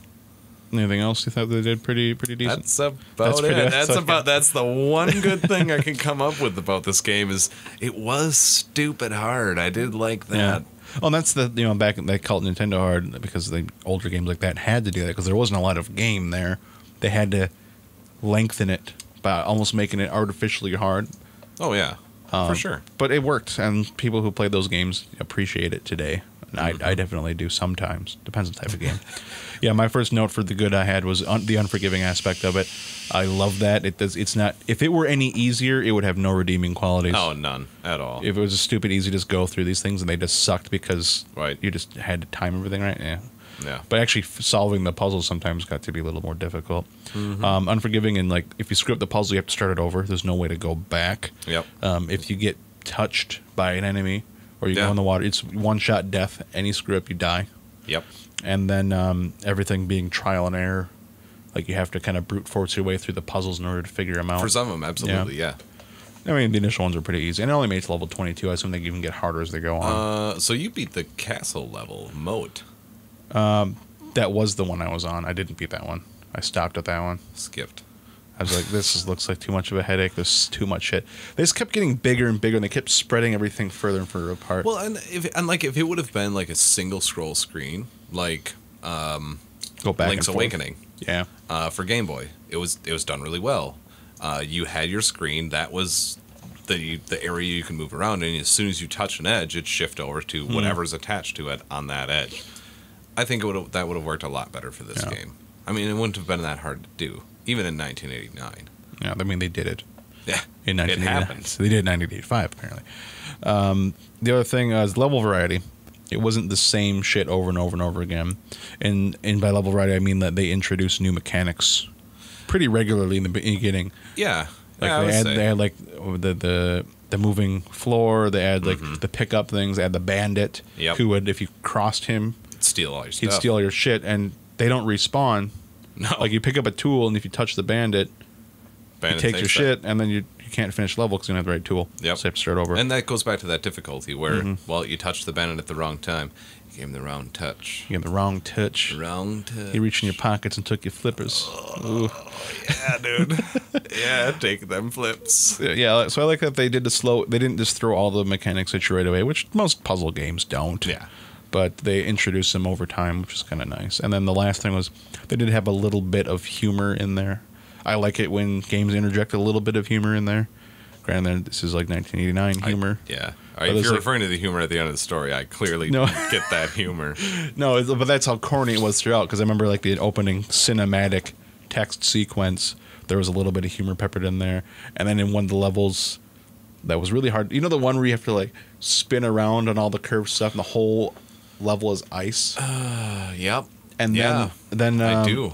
Anything else you thought they did pretty pretty decent? That's about that's it. That's, that's about that's the one good thing I can come up with about this game is it was stupid hard. I did like that. Yeah. Oh, and that's the, you know, back they called it Nintendo hard because the older games like that had to do that because there wasn't a lot of game there. They had to lengthen it by almost making it artificially hard. Oh, yeah, um, for sure. But it worked, and people who play those games appreciate it today. And mm-hmm. I, I definitely do sometimes. Depends on the type of game. Yeah, my first note for the good I had was un the unforgiving aspect of it. I love that. It does. It's not. If it were any easier, it would have no redeeming qualities. Oh, none at all. If it was stupid easy, just go through these things, and they just sucked because right. you just had to time everything right. Yeah. Yeah. But actually f solving the puzzle sometimes got to be a little more difficult. Mm-hmm. um, unforgiving and like if you screw up the puzzle, you have to start it over. There's no way to go back. Yep. Um, if you get touched by an enemy or you yeah. go in the water, it's one-shot death. Any screw up, you die. Yep. And then um, everything being trial and error. Like you have to kind of brute force your way through the puzzles in order to figure them out. For some of them, absolutely, yeah. yeah. I mean, the initial ones are pretty easy. And it only made it to level twenty-two. I assume they even get harder as they go on. Uh, so you beat the castle level, moat. Um, that was the one I was on. I didn't beat that one. I stopped at that one. Skipped. I was like, this is, looks like too much of a headache. There's too much shit. They just kept getting bigger and bigger, and they kept spreading everything further and further apart. Well, and, if, and like if it would have been like a single scroll screen, like um, Go back Link's and Awakening, yeah, uh, for Game Boy, it was it was done really well. Uh, you had your screen that was the the area you can move around, and as soon as you touch an edge, it shifts over to hmm. whatever's attached to it on that edge. I think it would that would have worked a lot better for this yeah. game. I mean, it wouldn't have been that hard to do, even in nineteen eighty-nine. Yeah, I mean, they did it. Yeah, in nineteen eighty-nine. It happened. So they did it in nineteen eighty-five, apparently. Um, the other thing is level variety. It wasn't the same shit over and over and over again. And, and by level variety, I mean that they introduced new mechanics pretty regularly in the beginning. Yeah. Like yeah, they, add, they add, like, the... the The moving floor, they add like mm-hmm. the pickup things, they add the bandit yep. who would, if you crossed him, It'd steal all your stuff. He'd steal all your shit, and they don't respawn. No, like you pick up a tool, and if you touch the bandit, bandit he takes, takes your that. shit, and then you you can't finish level because you don't have the right tool. Yep. So you have to start over. And that goes back to that difficulty where, mm-hmm. well, you touched the bandit at the wrong time. You gave him the wrong touch. You gave him the wrong touch. Wrong touch. He reached in your pockets and took your flippers. Oh, ooh. Yeah, dude. Yeah, take them flips. Yeah, so I like that they did the slow... They didn't just throw all the mechanics at you right away, which most puzzle games don't. Yeah. But they introduced them over time, which is kind of nice. And then the last thing was they did have a little bit of humor in there. I like it when games interject a little bit of humor in there. Granted, this is like nineteen eighty-nine humor. I, yeah. But if you're like, referring to the humor at the end of the story, I clearly no. didn't get that humor. No, but that's how corny it was throughout, because I remember like the opening cinematic text sequence, there was a little bit of humor peppered in there. And then in one of the levels that was really hard, you know the one where you have to like spin around on all the curved stuff and the whole level is ice? Uh, yep. And yeah. then... then um, I do.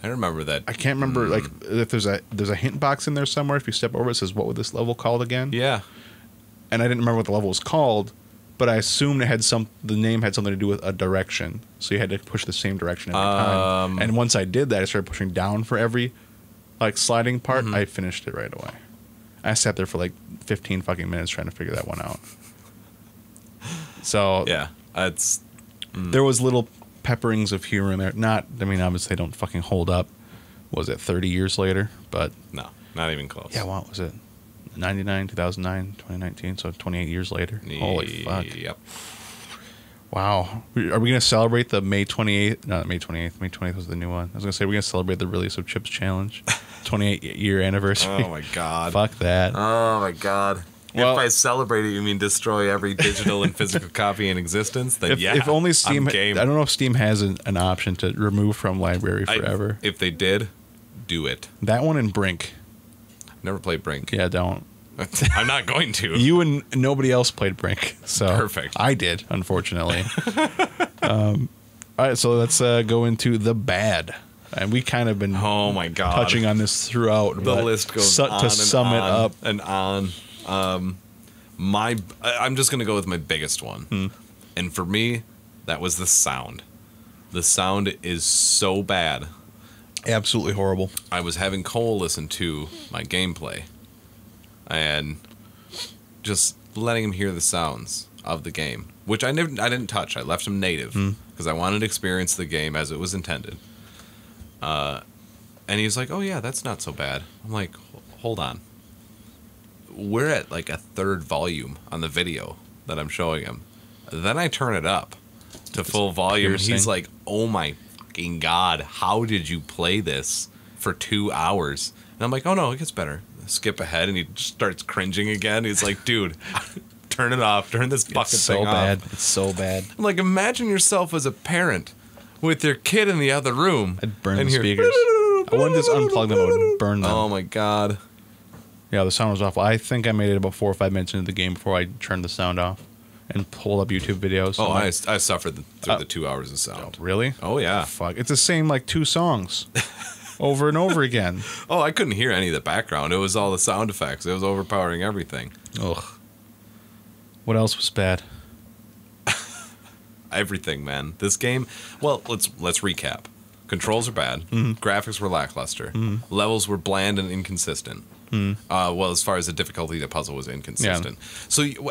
I remember that. I can't remember mm. like if there's a there's a hint box in there somewhere. If you step over, it says what was this level called again? Yeah, and I didn't remember what the level was called, but I assumed it had some. The name had something to do with a direction, so you had to push the same direction every um, time. And once I did that, I started pushing down for every like sliding part. Mm-hmm. I finished it right away. I sat there for like fifteen fucking minutes trying to figure that one out. So yeah, it's mm. there was little pepperings of humor in there. Not, I mean, obviously they don't fucking hold up. Was it thirty years later? But no, not even close. Yeah, what was it? ninety-nine, two thousand nine, twenty nineteen, so twenty-eight years later. Yep. Holy fuck. Yep. Wow. Are we going to celebrate the May twenty-eighth? Not May twenty-eighth. May twentieth was the new one. I was going to say, we're going to celebrate the release of Chip's Challenge. twenty-eight year anniversary. Oh, my God. Fuck that. Oh, my God. Well, if I celebrate it, you mean destroy every digital and physical copy in existence? Then if, yeah, if only Steam. I'm game. I don't know if Steam has an, an option to remove from library forever. I, if they did, do it. That one and Brink. Never played Brink. Yeah, don't. I'm not going to. You and nobody else played Brink. So perfect. I did, unfortunately. um, all right, so let's uh, go into the bad. And we kind of been oh my God. touching on this throughout. The list goes su on to and sum on it up and on. Um, my, I'm just going to go with my biggest one. Hmm. And for me, that was the sound. The sound is so bad. Absolutely horrible. I was having Cole listen to my gameplay and just letting him hear the sounds of the game, which I never, I didn't touch. I left him native because hmm. I wanted to experience the game as it was intended. Uh, and he was like, oh yeah, that's not so bad. I'm like, hold on. We're at like a third volume on the video that I'm showing him. Then I turn it up to it's full volume. Piercing. He's like, oh my fucking God, how did you play this for two hours? And I'm like, oh no, it gets better. Skip ahead, and he starts cringing again. He's like, dude, turn it off. Turn this bucket it's so thing bad. off. It's so bad. I'm like, imagine yourself as a parent with your kid in the other room. I'd burn the speakers. I wouldn't just unplug them. I would burn them. Oh my God. Yeah, the sound was awful. I think I made it about four or five minutes into the game before I turned the sound off and pulled up YouTube videos. Oh, like, I, I suffered through uh, the two hours of sound. Really? Oh, yeah. Fuck. It's the same, like, two songs over and over again. Oh, I couldn't hear any of the background. It was all the sound effects. It was overpowering everything. Ugh. What else was bad? Everything, man. This game... Well, let's let's recap. Controls are bad. Mm-hmm. Graphics were lackluster. Mm-hmm. Levels were bland and inconsistent. Mm. Uh, well, as far as the difficulty of the puzzle was inconsistent. Yeah. So, you,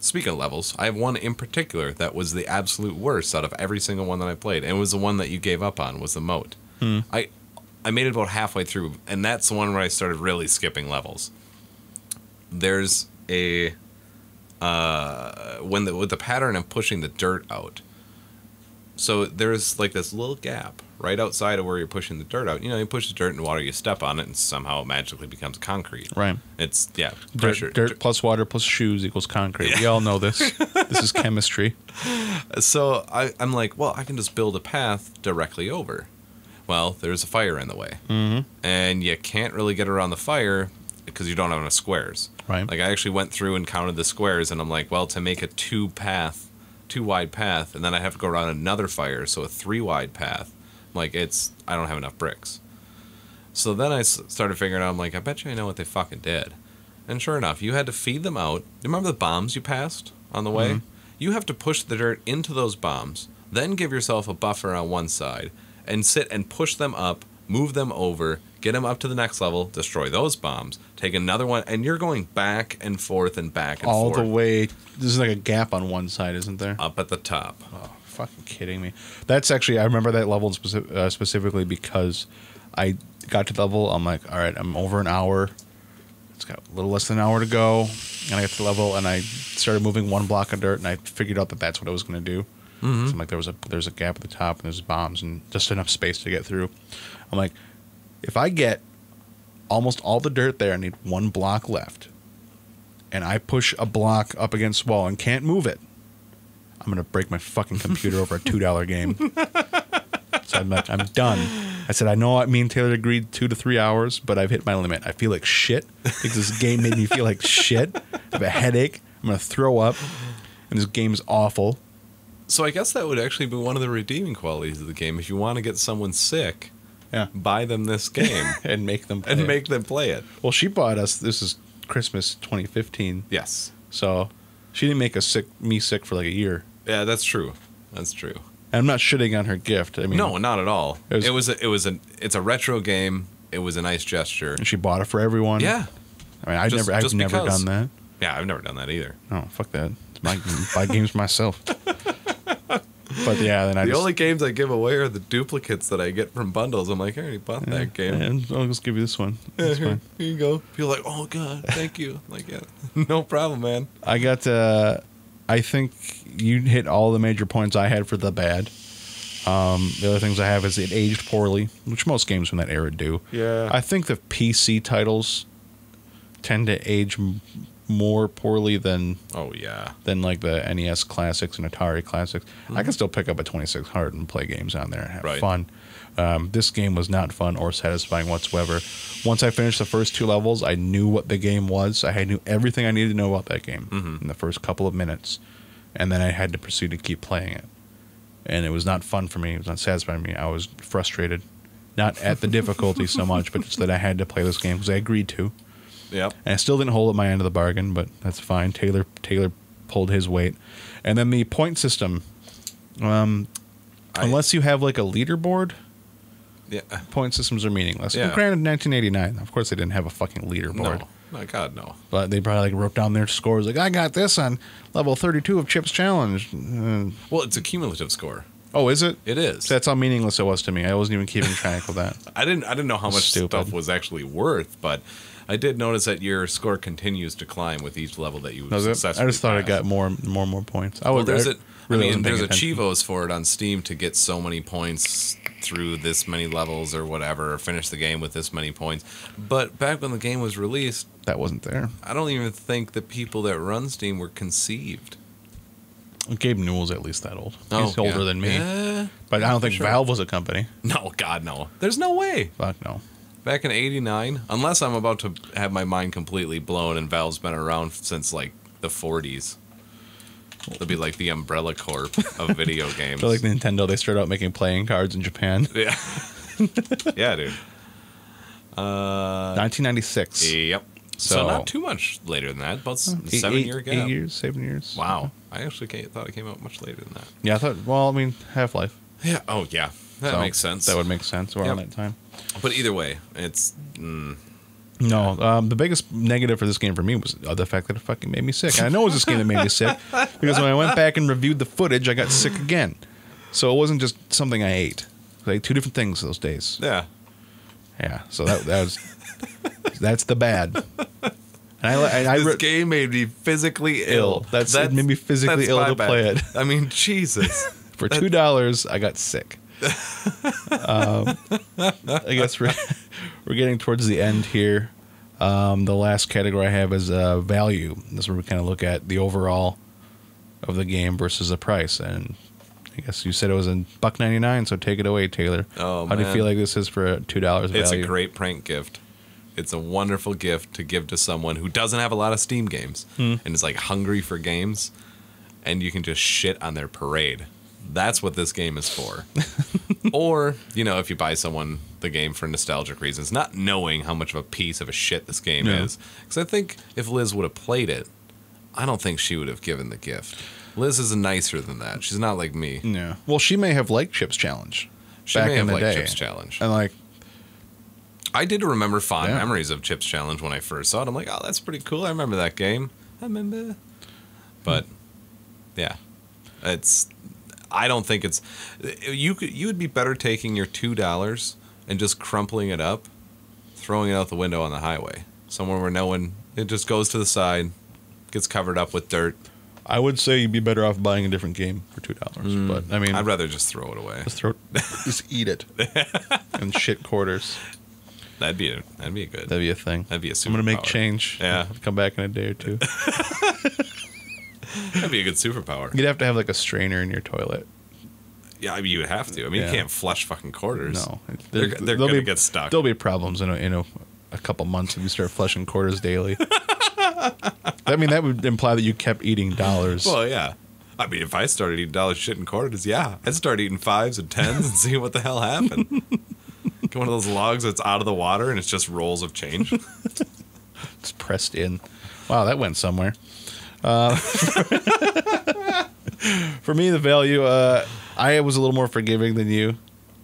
speaking of levels, I have one in particular that was the absolute worst out of every single one that I played, and it was the one that you gave up on, was the moat. Mm. I, I made it about halfway through, and that's the one where I started really skipping levels. There's a... Uh, when the, with the pattern of pushing the dirt out. So there's like this little gap right outside of where you're pushing the dirt out. You know, you push the dirt in water, you step on it, and somehow it magically becomes concrete. Right. It's, yeah, pressure. Dirt, dirt plus water plus shoes equals concrete. Yeah. We all know this. This is chemistry. So I, I'm like, well, I can just build a path directly over. Well, there's a fire in the way. Mm-hmm. And you can't really get around the fire because you don't have enough squares. Right. Like, I actually went through and counted the squares, and I'm like, well, to make a two-path, two-wide path, and then I have to go around another fire, so a three-wide path. Like, it's, I don't have enough bricks. So then I started figuring out, I'm like, I bet you I know what they fucking did. And sure enough, you had to feed them out. Remember the bombs you passed on the way? Mm-hmm. You have to push the dirt into those bombs, then give yourself a buffer on one side, and sit and push them up, move them over, get them up to the next level, destroy those bombs, take another one, and you're going back and forth and back and all forth. All the way. This is like a gap on one side, isn't there? Up at the top. Oh, fucking kidding me. That's actually, I remember that level specific, uh, specifically because I got to the level, I'm like, all right, I'm over an hour. It's got a little less than an hour to go, and I got to the level, and I started moving one block of dirt, and I figured out that that's what I was going to do. Mm-hmm. So I'm like, there was a there's a gap at the top, and there's bombs, and just enough space to get through. I'm like, if I get almost all the dirt there, I need one block left, and I push a block up against the wall and can't move it, I'm going to break my fucking computer over a two dollar game. So I'm, like, I'm done. I said, I know me and Taylor agreed two to three hours, but I've hit my limit. I feel like shit because this game made me feel like shit. I have a headache. I'm going to throw up, and this game's awful. So I guess that would actually be one of the redeeming qualities of the game. If you want to get someone sick, yeah, buy them this game and make them play and it. make them play it. Well, she bought us. This is Christmas twenty fifteen. Yes. So she didn't make us sick, me sick for like a year. Yeah, that's true. That's true. And I'm not shitting on her gift. I mean, no, not at all. It was. It was. A, it was a, it's a retro game. It was a nice gesture. And she bought it for everyone. Yeah. I mean, I've just, never. Just I've never because. done that. Yeah, I've never done that either. Oh, fuck that. It's my buy games for myself. But yeah, then I the just, only games I give away are the duplicates that I get from bundles. I'm like, I already bought yeah, that game. Yeah, I'll just give you this one. Yeah, that's here, fine. Here you go. People are like, oh god, thank you. I'm like, yeah, no problem, man. I got. Uh, I think you hit all the major points I had for the bad. Um, the other things I have is it aged poorly, which most games from that era do. Yeah. I think the P C titles tend to age more poorly than oh yeah than like the N E S classics and Atari classics. Mm-hmm. I can still pick up a twenty-six hundred and play games on there and have right. fun. Um, this game was not fun or satisfying whatsoever. Once I finished the first two levels, I knew what the game was. I knew everything I needed to know about that game mm-hmm. in the first couple of minutes, and then I had to proceed to keep playing it. And it was not fun for me. It was not satisfying for me. I was frustrated, not at the difficulty so much, but just that I had to play this game because I agreed to. Yep. And I still didn't hold up my end of the bargain, but that's fine. Taylor Taylor pulled his weight. And then the point system. Um, I, unless you have like a leaderboard, yeah, point systems are meaningless. Yeah. Well, granted, nineteen eighty-nine, of course they didn't have a fucking leaderboard. No. My God, no. But they probably like wrote down their scores. Like, I got this on level thirty-two of Chip's Challenge. Uh, well, it's a cumulative score. Oh, is it? It is. That's how meaningless it was to me. I wasn't even keeping track of that. I didn't. I didn't know how much Stupid. stuff was actually worth, but I did notice that your score continues to climb with each level that you no, successfully I just thought passed. I got more, more, more points. I well, would, there's I a, really I mean, there's achievos for it on Steam to get so many points through this many levels or whatever, or finish the game with this many points. But back when the game was released, that wasn't there. I don't even think the people that run Steam were conceived. Gabe Newell's at least that old. Oh, He's older yeah. than me. Yeah, but I don't think sure. Valve was a company. No, God, no. There's no way. Fuck, no. Back in eighty-nine, unless I'm about to have my mind completely blown and Valve's been around since, like, the forties. It'll be like the Umbrella Corp of video games. They're like Nintendo. They started out making playing cards in Japan. Yeah. Yeah, dude. Uh, nineteen ninety-six. Yep. So, so not too much later than that. About eight, seven eight, year gap. Eight years, seven years. Wow. I actually can't, thought it came out much later than that. Yeah, I thought, well, I mean, Half-Life. Yeah. Oh, yeah. That so makes sense. That would make sense around yep. that time. But either way, it's... Mm, no, yeah. um, the biggest negative for this game for me was the fact that it fucking made me sick. And I know it was this game that made me sick, because when I went back and reviewed the footage, I got sick again. So it wasn't just something I ate. I ate two different things those days. Yeah. Yeah, so that, that was... That's the bad. And I, and I this game made me physically ill. ill. That's, that's it made me physically ill to bad. play it. I mean, Jesus. For two dollars, I got sick. um, I guess we're we're getting towards the end here. Um, the last category I have is uh, value. This is where we kind of look at the overall of the game versus the price. And I guess you said it was in buck ninety nine. So take it away, Taylor. Oh, how man. do you feel like this is for two dollars? It's a great prank gift. It's a wonderful gift to give to someone who doesn't have a lot of Steam games hmm. and is like hungry for games, and you can just shit on their parade. That's what this game is for. Or, you know, if you buy someone the game for nostalgic reasons, not knowing how much of a piece of a shit this game yeah. is. Because I think if Liz would have played it, I don't think she would have given the gift. Liz is nicer than that. She's not like me. Yeah. Well, she may have liked Chip's Challenge. She back may have in the liked day. Chip's Challenge. And like... I did remember fond yeah. memories of Chip's Challenge when I first saw it. I'm like, oh, that's pretty cool. I remember that game. I remember. But, yeah. It's... I don't think it's... You could, you would be better taking your two dollars and just crumpling it up, throwing it out the window on the highway. Somewhere where no one... It just goes to the side, gets covered up with dirt. I would say you'd be better off buying a different game for two dollars. Mm. But, I mean... I'd rather just throw it away. Just, throw, just eat it. And shit quarters. That'd be a, that'd be a good... That'd be a thing. That'd be a super I'm going to make change. Yeah. Come back in a day or two. That'd be a good superpower. You'd have to have, like, a strainer in your toilet. Yeah, I mean, you would have to. I mean, yeah. you can't flush fucking quarters. No. They're, they're going to get stuck. There'll be problems in a, in a, a couple months if you start flushing quarters daily. I mean, that would imply that you kept eating dollars. Well, yeah. I mean, if I started eating dollars, shit, and quarters, yeah. I'd start eating fives and tens and see what the hell happened. Get one of those logs that's out of the water and it's just rolls of change. It's pressed in. Wow, that went somewhere. Uh, for, for me, the value, uh, I was a little more forgiving than you.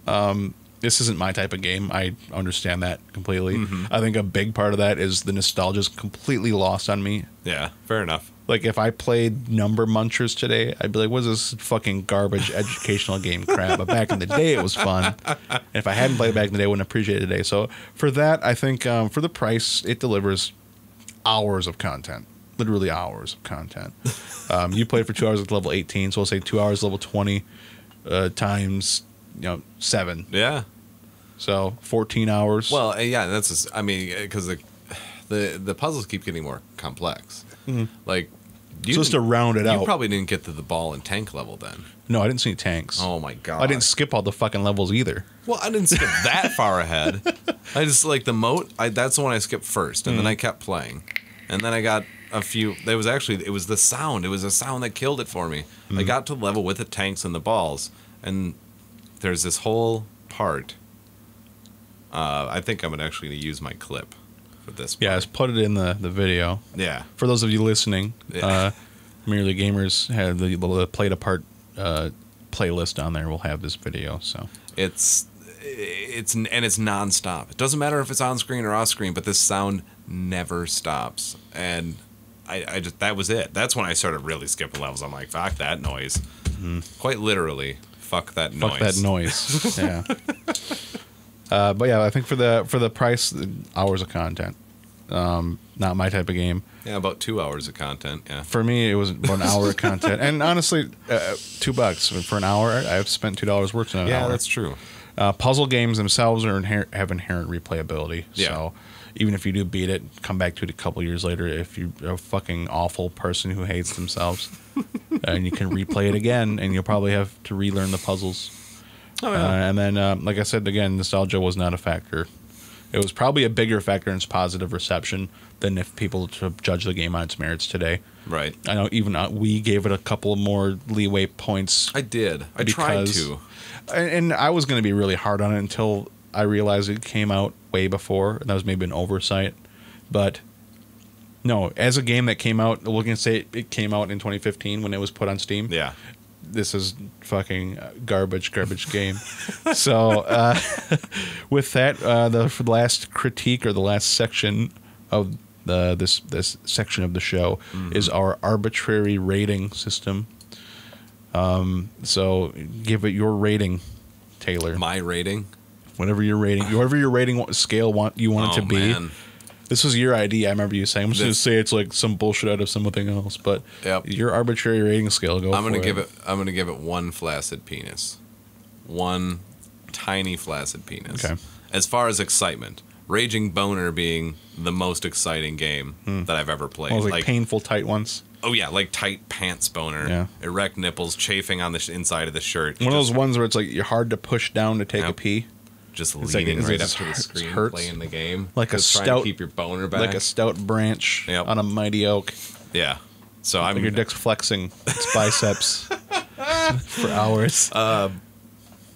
Um, this isn't my type of game. I understand that completely. Mm-hmm. I think a big part of that is the nostalgia is completely lost on me. Yeah, fair enough. Like, if I played Number Munchers today, I'd be like, what's this fucking garbage educational game crap? But back in the day, it was fun. And if I hadn't played it back in the day, I wouldn't appreciate it today. So for that, I think um, for the price, it delivers hours of content. Literally hours of content. Um, you played for two hours at level eighteen, so we'll say two hours level twenty uh, times, you know, seven. Yeah. So fourteen hours. Well, yeah, that's just, I mean, because the, the the puzzles keep getting more complex. Mm-hmm. Like, you so just to round it you out, you probably didn't get to the ball and tank level then. No, I didn't see any tanks. Oh my god! I didn't skip all the fucking levels either. Well, I didn't skip that far ahead. I just like the moat. I, that's the one I skipped first, and mm-hmm. then I kept playing, and then I got. A few. There was actually. It was the sound. It was a sound that killed it for me. Mm. I got to level with the tanks and the balls, and there's this whole part. Uh, I think I'm actually going to use my clip for this. Yeah, part. Just put it in the the video. Yeah. For those of you listening, yeah. uh, Merely Gamers had the, the played apart uh, playlist on there. We'll have this video. So it's it's and it's nonstop. It doesn't matter if it's on screen or off screen, but this sound never stops. And I, I just that was it. That's when I started really skipping levels. I'm like, fuck that noise. Mm-hmm. Quite literally, fuck that fuck noise. Fuck that noise. Yeah. uh, but yeah, I think for the for the price, hours of content. Um, not my type of game. Yeah, about two hours of content. Yeah. For me, it was about an hour of content, and honestly, uh, two bucks for an hour. I've spent two dollars worth on an yeah, hour. Yeah, that's true. Uh, puzzle games themselves are inher have inherent replayability. Yeah. So. Even if you do beat it, come back to it a couple years later if you're a fucking awful person who hates themselves. And you can replay it again, and you'll probably have to relearn the puzzles. Oh, yeah. uh, and then, uh, like I said, again, nostalgia was not a factor. It was probably a bigger factor in its positive reception than if people judge the game on its merits today. Right. I know even we gave it a couple more leeway points. I did. I tried to. And I was going to be really hard on it until... I realized it came out way before, and that was maybe an oversight. But no, as a game that came out, we can say it came out in twenty fifteen when it was put on Steam. Yeah, this is fucking garbage, garbage game. So uh, with that, uh, the last critique or the last section of the this this section of the show mm. is our arbitrary rating system. Um, so give it your rating, Taylor. My rating. Whatever your rating, whatever your rating scale want you want oh, it to be. Man. This was your idea. I remember you saying. I'm just this, gonna say it's like some bullshit out of something else, but yep. your arbitrary rating scale. Go. I'm gonna for give it. it. I'm gonna give it one flaccid penis, one tiny flaccid penis. Okay. As far as excitement, Raging Boner being the most exciting game hmm. that I've ever played. Oh, like, like painful tight ones. Oh yeah, like tight pants boner, yeah. erect nipples chafing on the sh inside of the shirt. One of those ones where it's like you're hard to push down to take yep. a pee. Just it's leaning like, right up to the screen, hurts. playing the game, like a stout, to keep your boner back. Like a stout branch yep. on a mighty oak. Yeah, so I'm your dick's flexing its biceps for hours. Uh,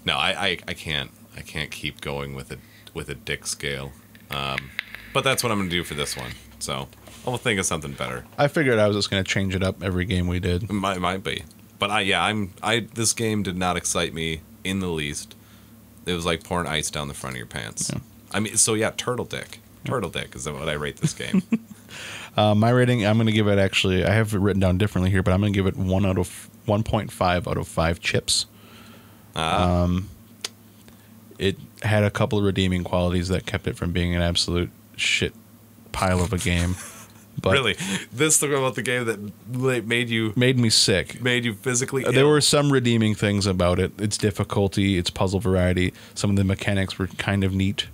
no, I, I, I can't, I can't keep going with a with a dick scale. Um, but that's what I'm gonna do for this one. So I'll think of something better. I figured I was just gonna change it up every game we did. It might, might be, but I yeah, I'm I. This game did not excite me in the least. It was like pouring ice down the front of your pants. Yeah. I mean, so yeah, Turtle Dick. Turtle Dick is what I rate this game. uh, my rating, I'm going to give it actually, I have it written down differently here, but I'm going to give it one out of one point five out of five chips. Uh, um, it had a couple of redeeming qualities that kept it from being an absolute shit pile of a game. But really, this thing about the game that made you made me sick, made you physically ill. There were some redeeming things about it. Its difficulty, its puzzle variety, some of the mechanics were kind of neat.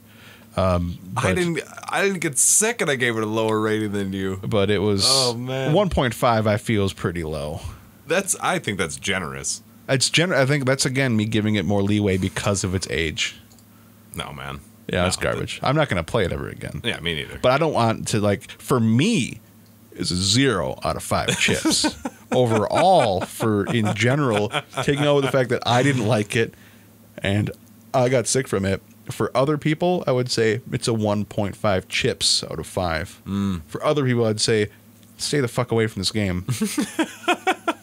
Um, I didn't, I didn't get sick, and I gave it a lower rating than you. But it was oh man, one point five. I feel is pretty low. That's I think that's generous. It's generous. I think that's again me giving it more leeway because of its age. No man. Yeah, no, it's garbage. The, I'm not going to play it ever again. Yeah, me neither. But I don't want to, like, for me, it's a zero out of five chips overall for, in general, taking over the fact that I didn't like it and I got sick from it. For other people, I would say it's a one point five chips out of five. Mm. For other people, I'd say, stay the fuck away from this game.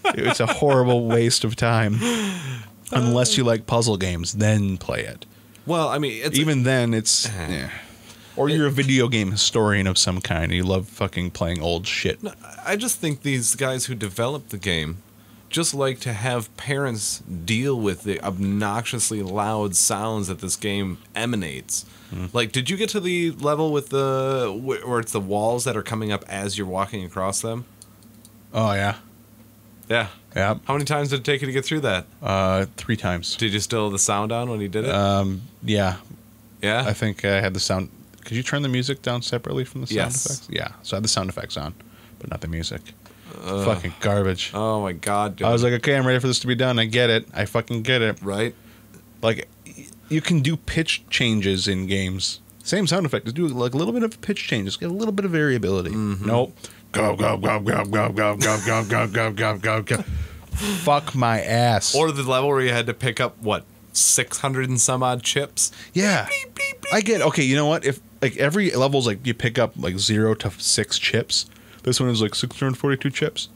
It's a horrible waste of time. Unless you like puzzle games, then play it. Well, I mean, it's even a, then, it's uh, yeah. Or it, you're a video game historian of some kind, and you love fucking playing old shit. No, I just think these guys who developed the game just like to have parents deal with the obnoxiously loud sounds that this game emanates. Mm. Like, did you get to the level with the where it's the walls that are coming up as you're walking across them? Oh yeah, yeah. Yeah. How many times did it take you to get through that? Uh, three times. Did you still have the sound on when you did it? Um, yeah. Yeah? I think I had the sound... Could you turn the music down separately from the sound yes. effects? Yeah. So I had the sound effects on, but not the music. Uh, fucking garbage. Oh, my God. Dude. I was like, okay, I'm ready for this to be done. I get it. I fucking get it. Right? Like, you can do pitch changes in games. Same sound effect. Just do, like, a little bit of pitch changes. Get a little bit of variability. Mm-hmm. Nope. Go, go, go, go, go, go, go, go, go, go, go, go, go. Fuck my ass. Or the level where you had to pick up, what, six hundred and some odd chips? Yeah. Beep, beep, beep, beep. I get, okay, you know what? If, like, every level's like, you pick up, like, zero to six chips. This one is, like, six hundred forty-two chips.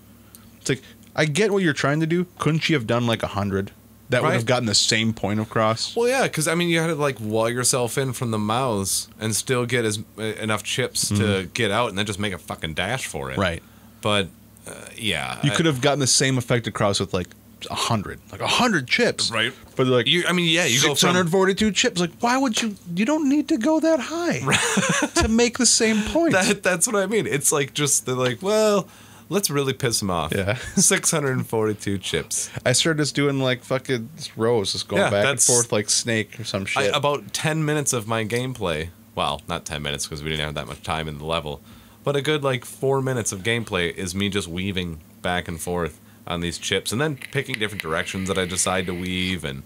It's like, I get what you're trying to do. Couldn't you have done, like, one hundred? That right. would have gotten the same point across. Well, yeah, because, I mean, you had to, like, wall yourself in from the mouths and still get as, uh, enough chips mm-hmm. to get out and then just make a fucking dash for it. Right. But, uh, yeah. You I, could have gotten the same effect across with, like, one hundred. Like, one hundred chips. Right. But, like, you, I mean, yeah, you six hundred forty-two go from, chips. Like, why would you? You don't need to go that high right. to make the same point. That, that's what I mean. It's, like, just, they're like, well... Let's really piss him off. Yeah. six hundred forty-two chips. I started just doing, like, fucking rows, just going yeah, back and forth like Snake or some shit. I, about ten minutes of my gameplay. Well, not ten minutes because we didn't have that much time in the level. But a good, like, four minutes of gameplay is me just weaving back and forth on these chips and then picking different directions that I decide to weave and...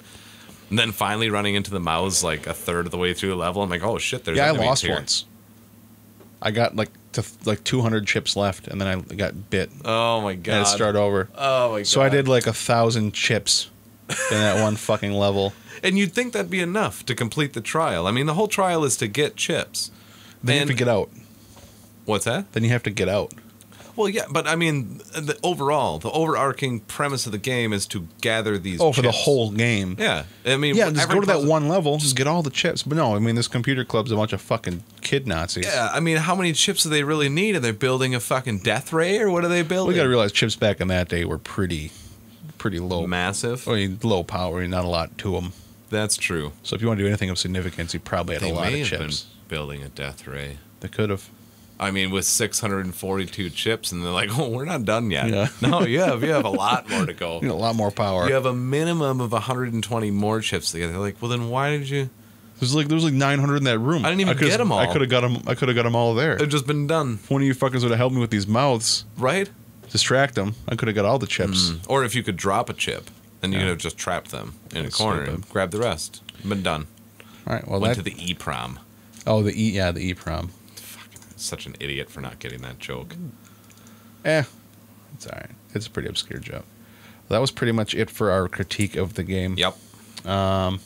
and then finally running into the mouths, like, a third of the way through the level. I'm like, oh, shit, there's enemies here. Yeah, I lost once. I got, like... to like two hundred chips left, and then I got bit. Oh my god! And I start over. Oh my god! So I did like a thousand chips in that one fucking level. And you'd think that'd be enough to complete the trial. I mean, the whole trial is to get chips. Then and you have to get out. What's that? Then you have to get out. Well, yeah, but I mean, the overall, the overarching premise of the game is to gather these. Oh, chips. For the whole game. Yeah, I mean, yeah, just go to that one level, just get all the chips. But no, I mean, this computer club's a bunch of fucking kid Nazis. Yeah, I mean, how many chips do they really need? Are they building a fucking death ray, or what are they building? We gotta realize chips back in that day were pretty, pretty low, massive. I mean, low power. I mean, not a lot to them. That's true. So if you want to do anything of significance, you probably had a lot of chips. Building a death ray. They could have. I mean, with six hundred forty-two chips, and they're like, oh, we're not done yet. Yeah. No, you have, you have a lot more to go. You have a lot more power. You have a minimum of one hundred twenty more chips together. They're like, well, then why did you... There's like, there was like nine hundred in that room. I didn't even I get them all. I could have got them, I could have got them all there. They've just been done. If one of you fuckers would have helped me with these mouths. Right? Distract them. I could have got all the chips. Mm. Or if you could drop a chip, then you yeah. could have just trapped them in That's a corner stupid. And grabbed the rest. Been done. All right, well, Went that... to the EPROM. Oh, the E... Yeah, the EPROM. Such an idiot for not getting that joke. Eh, it's all right. It's a pretty obscure joke. Well, that was pretty much it for our critique of the game. Yep. Um.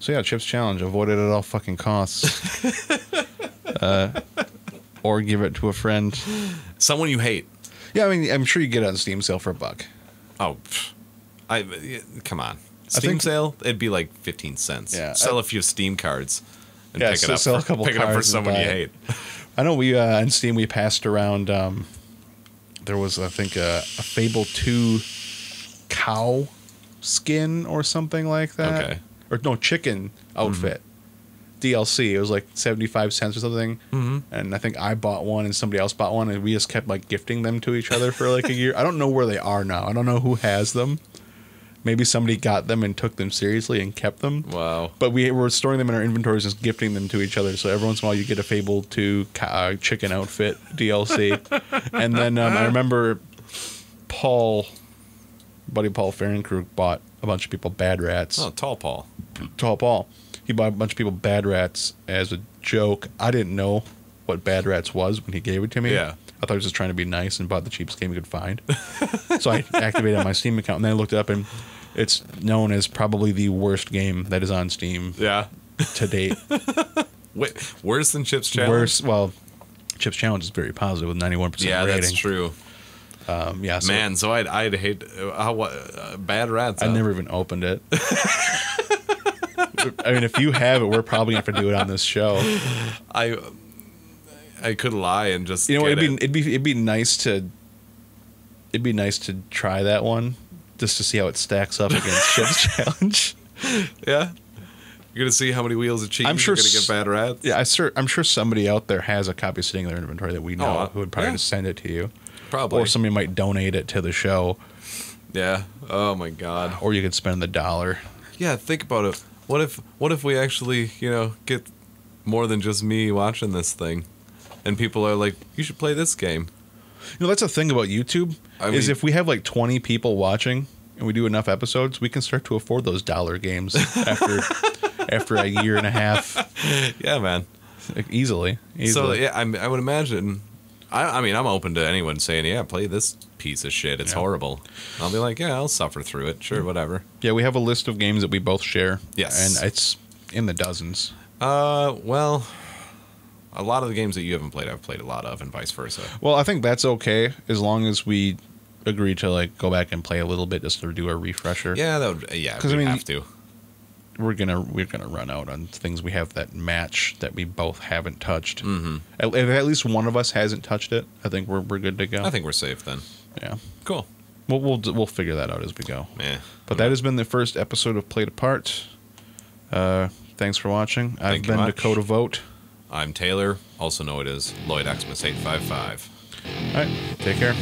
So yeah, Chip's Challenge. Avoid it at all fucking costs. uh, or give it to a friend. Someone you hate. Yeah, I mean, I'm sure you get it on Steam sale for a buck. Oh, I come on. Steam I think, sale? It'd be like fifteen cents. Yeah. Sell I, a few Steam cards. and yeah, pick so it up. Sell for, a couple pick it up for someone you hate. I know we uh, on Steam we passed around. Um, there was I think a, a Fable two cow skin or something like that. Okay. Or no, chicken outfit. Mm-hmm. D L C. It was like seventy-five cents or something. Mm-hmm. And I think I bought one and somebody else bought one, and we just kept like gifting them to each other for like a year. I don't know where they are now. I don't know who has them. Maybe somebody got them and took them seriously and kept them. Wow. But we were storing them in our inventories and gifting them to each other. So every once in a while you get a Fable two uh, chicken outfit D L C. And then um, I remember Paul, buddy Paul Fahrenkrug, bought a bunch of people Bad Rats. Oh, Tall Paul. Tall Paul. He bought a bunch of people Bad Rats as a joke. I didn't know what Bad Rats was when he gave it to me. Yeah. I thought he was just trying to be nice and bought the cheapest game he could find. So I activated my Steam account, and then I looked it up, and it's known as probably the worst game that is on Steam yeah. to date. Wait, worse than Chip's Challenge? Worse. Well, Chip's Challenge is very positive with ninety-one percent yeah, rating. Yeah, that's true. Um, yeah, so Man, so I'd, I'd hate uh, uh, Bad Rats. I huh? never even opened it. I mean, if you have it, we're probably going to have to do it on this show. I I could lie and just you know get it'd be it. it'd be it'd be nice to it'd be nice to try that one just to see how it stacks up against Chip's Challenge. Yeah, you're gonna see how many wheels of cheese I'm sure you're gonna get Bad Rats. Yeah, I sur I'm sure somebody out there has a copy sitting in their inventory that we know oh, who would probably yeah. just send it to you. Probably, or somebody might donate it to the show. Yeah. Oh my God. Or you could spend the dollar. Yeah, think about it. What if what if we actually, you know, get more than just me watching this thing, and people are like, you should play this game. You know, that's the thing about YouTube I is mean, if we have like twenty people watching and we do enough episodes, we can start to afford those dollar games after after a year and a half. Yeah, man, like, easily, easily. So yeah, I, I would imagine. I, I mean, I'm open to anyone saying, yeah, play this piece of shit. It's yeah. horrible. I'll be like, yeah, I'll suffer through it. Sure, whatever. Yeah, we have a list of games that we both share. Yes. And it's in the dozens. Uh, well, a lot of the games that you haven't played, I've played a lot of, and vice versa. Well, I think that's okay as long as we agree to, like, go back and play a little bit just to do a refresher. Yeah, that would, yeah, we I mean, have to. We're gonna we're gonna run out on things we have that match that we both haven't touched. Mm-hmm. If at least one of us hasn't touched it, I think we're we're good to go. I think we're safe then. Yeah, cool. We'll we'll we'll figure that out as we go. Yeah. But that has been the first episode of Played Apart. Uh, thanks for watching. Thank I've been much. Dakota Vote. I'm Taylor. Also know it is Lloyd Xmas eight five five. All right. Take care.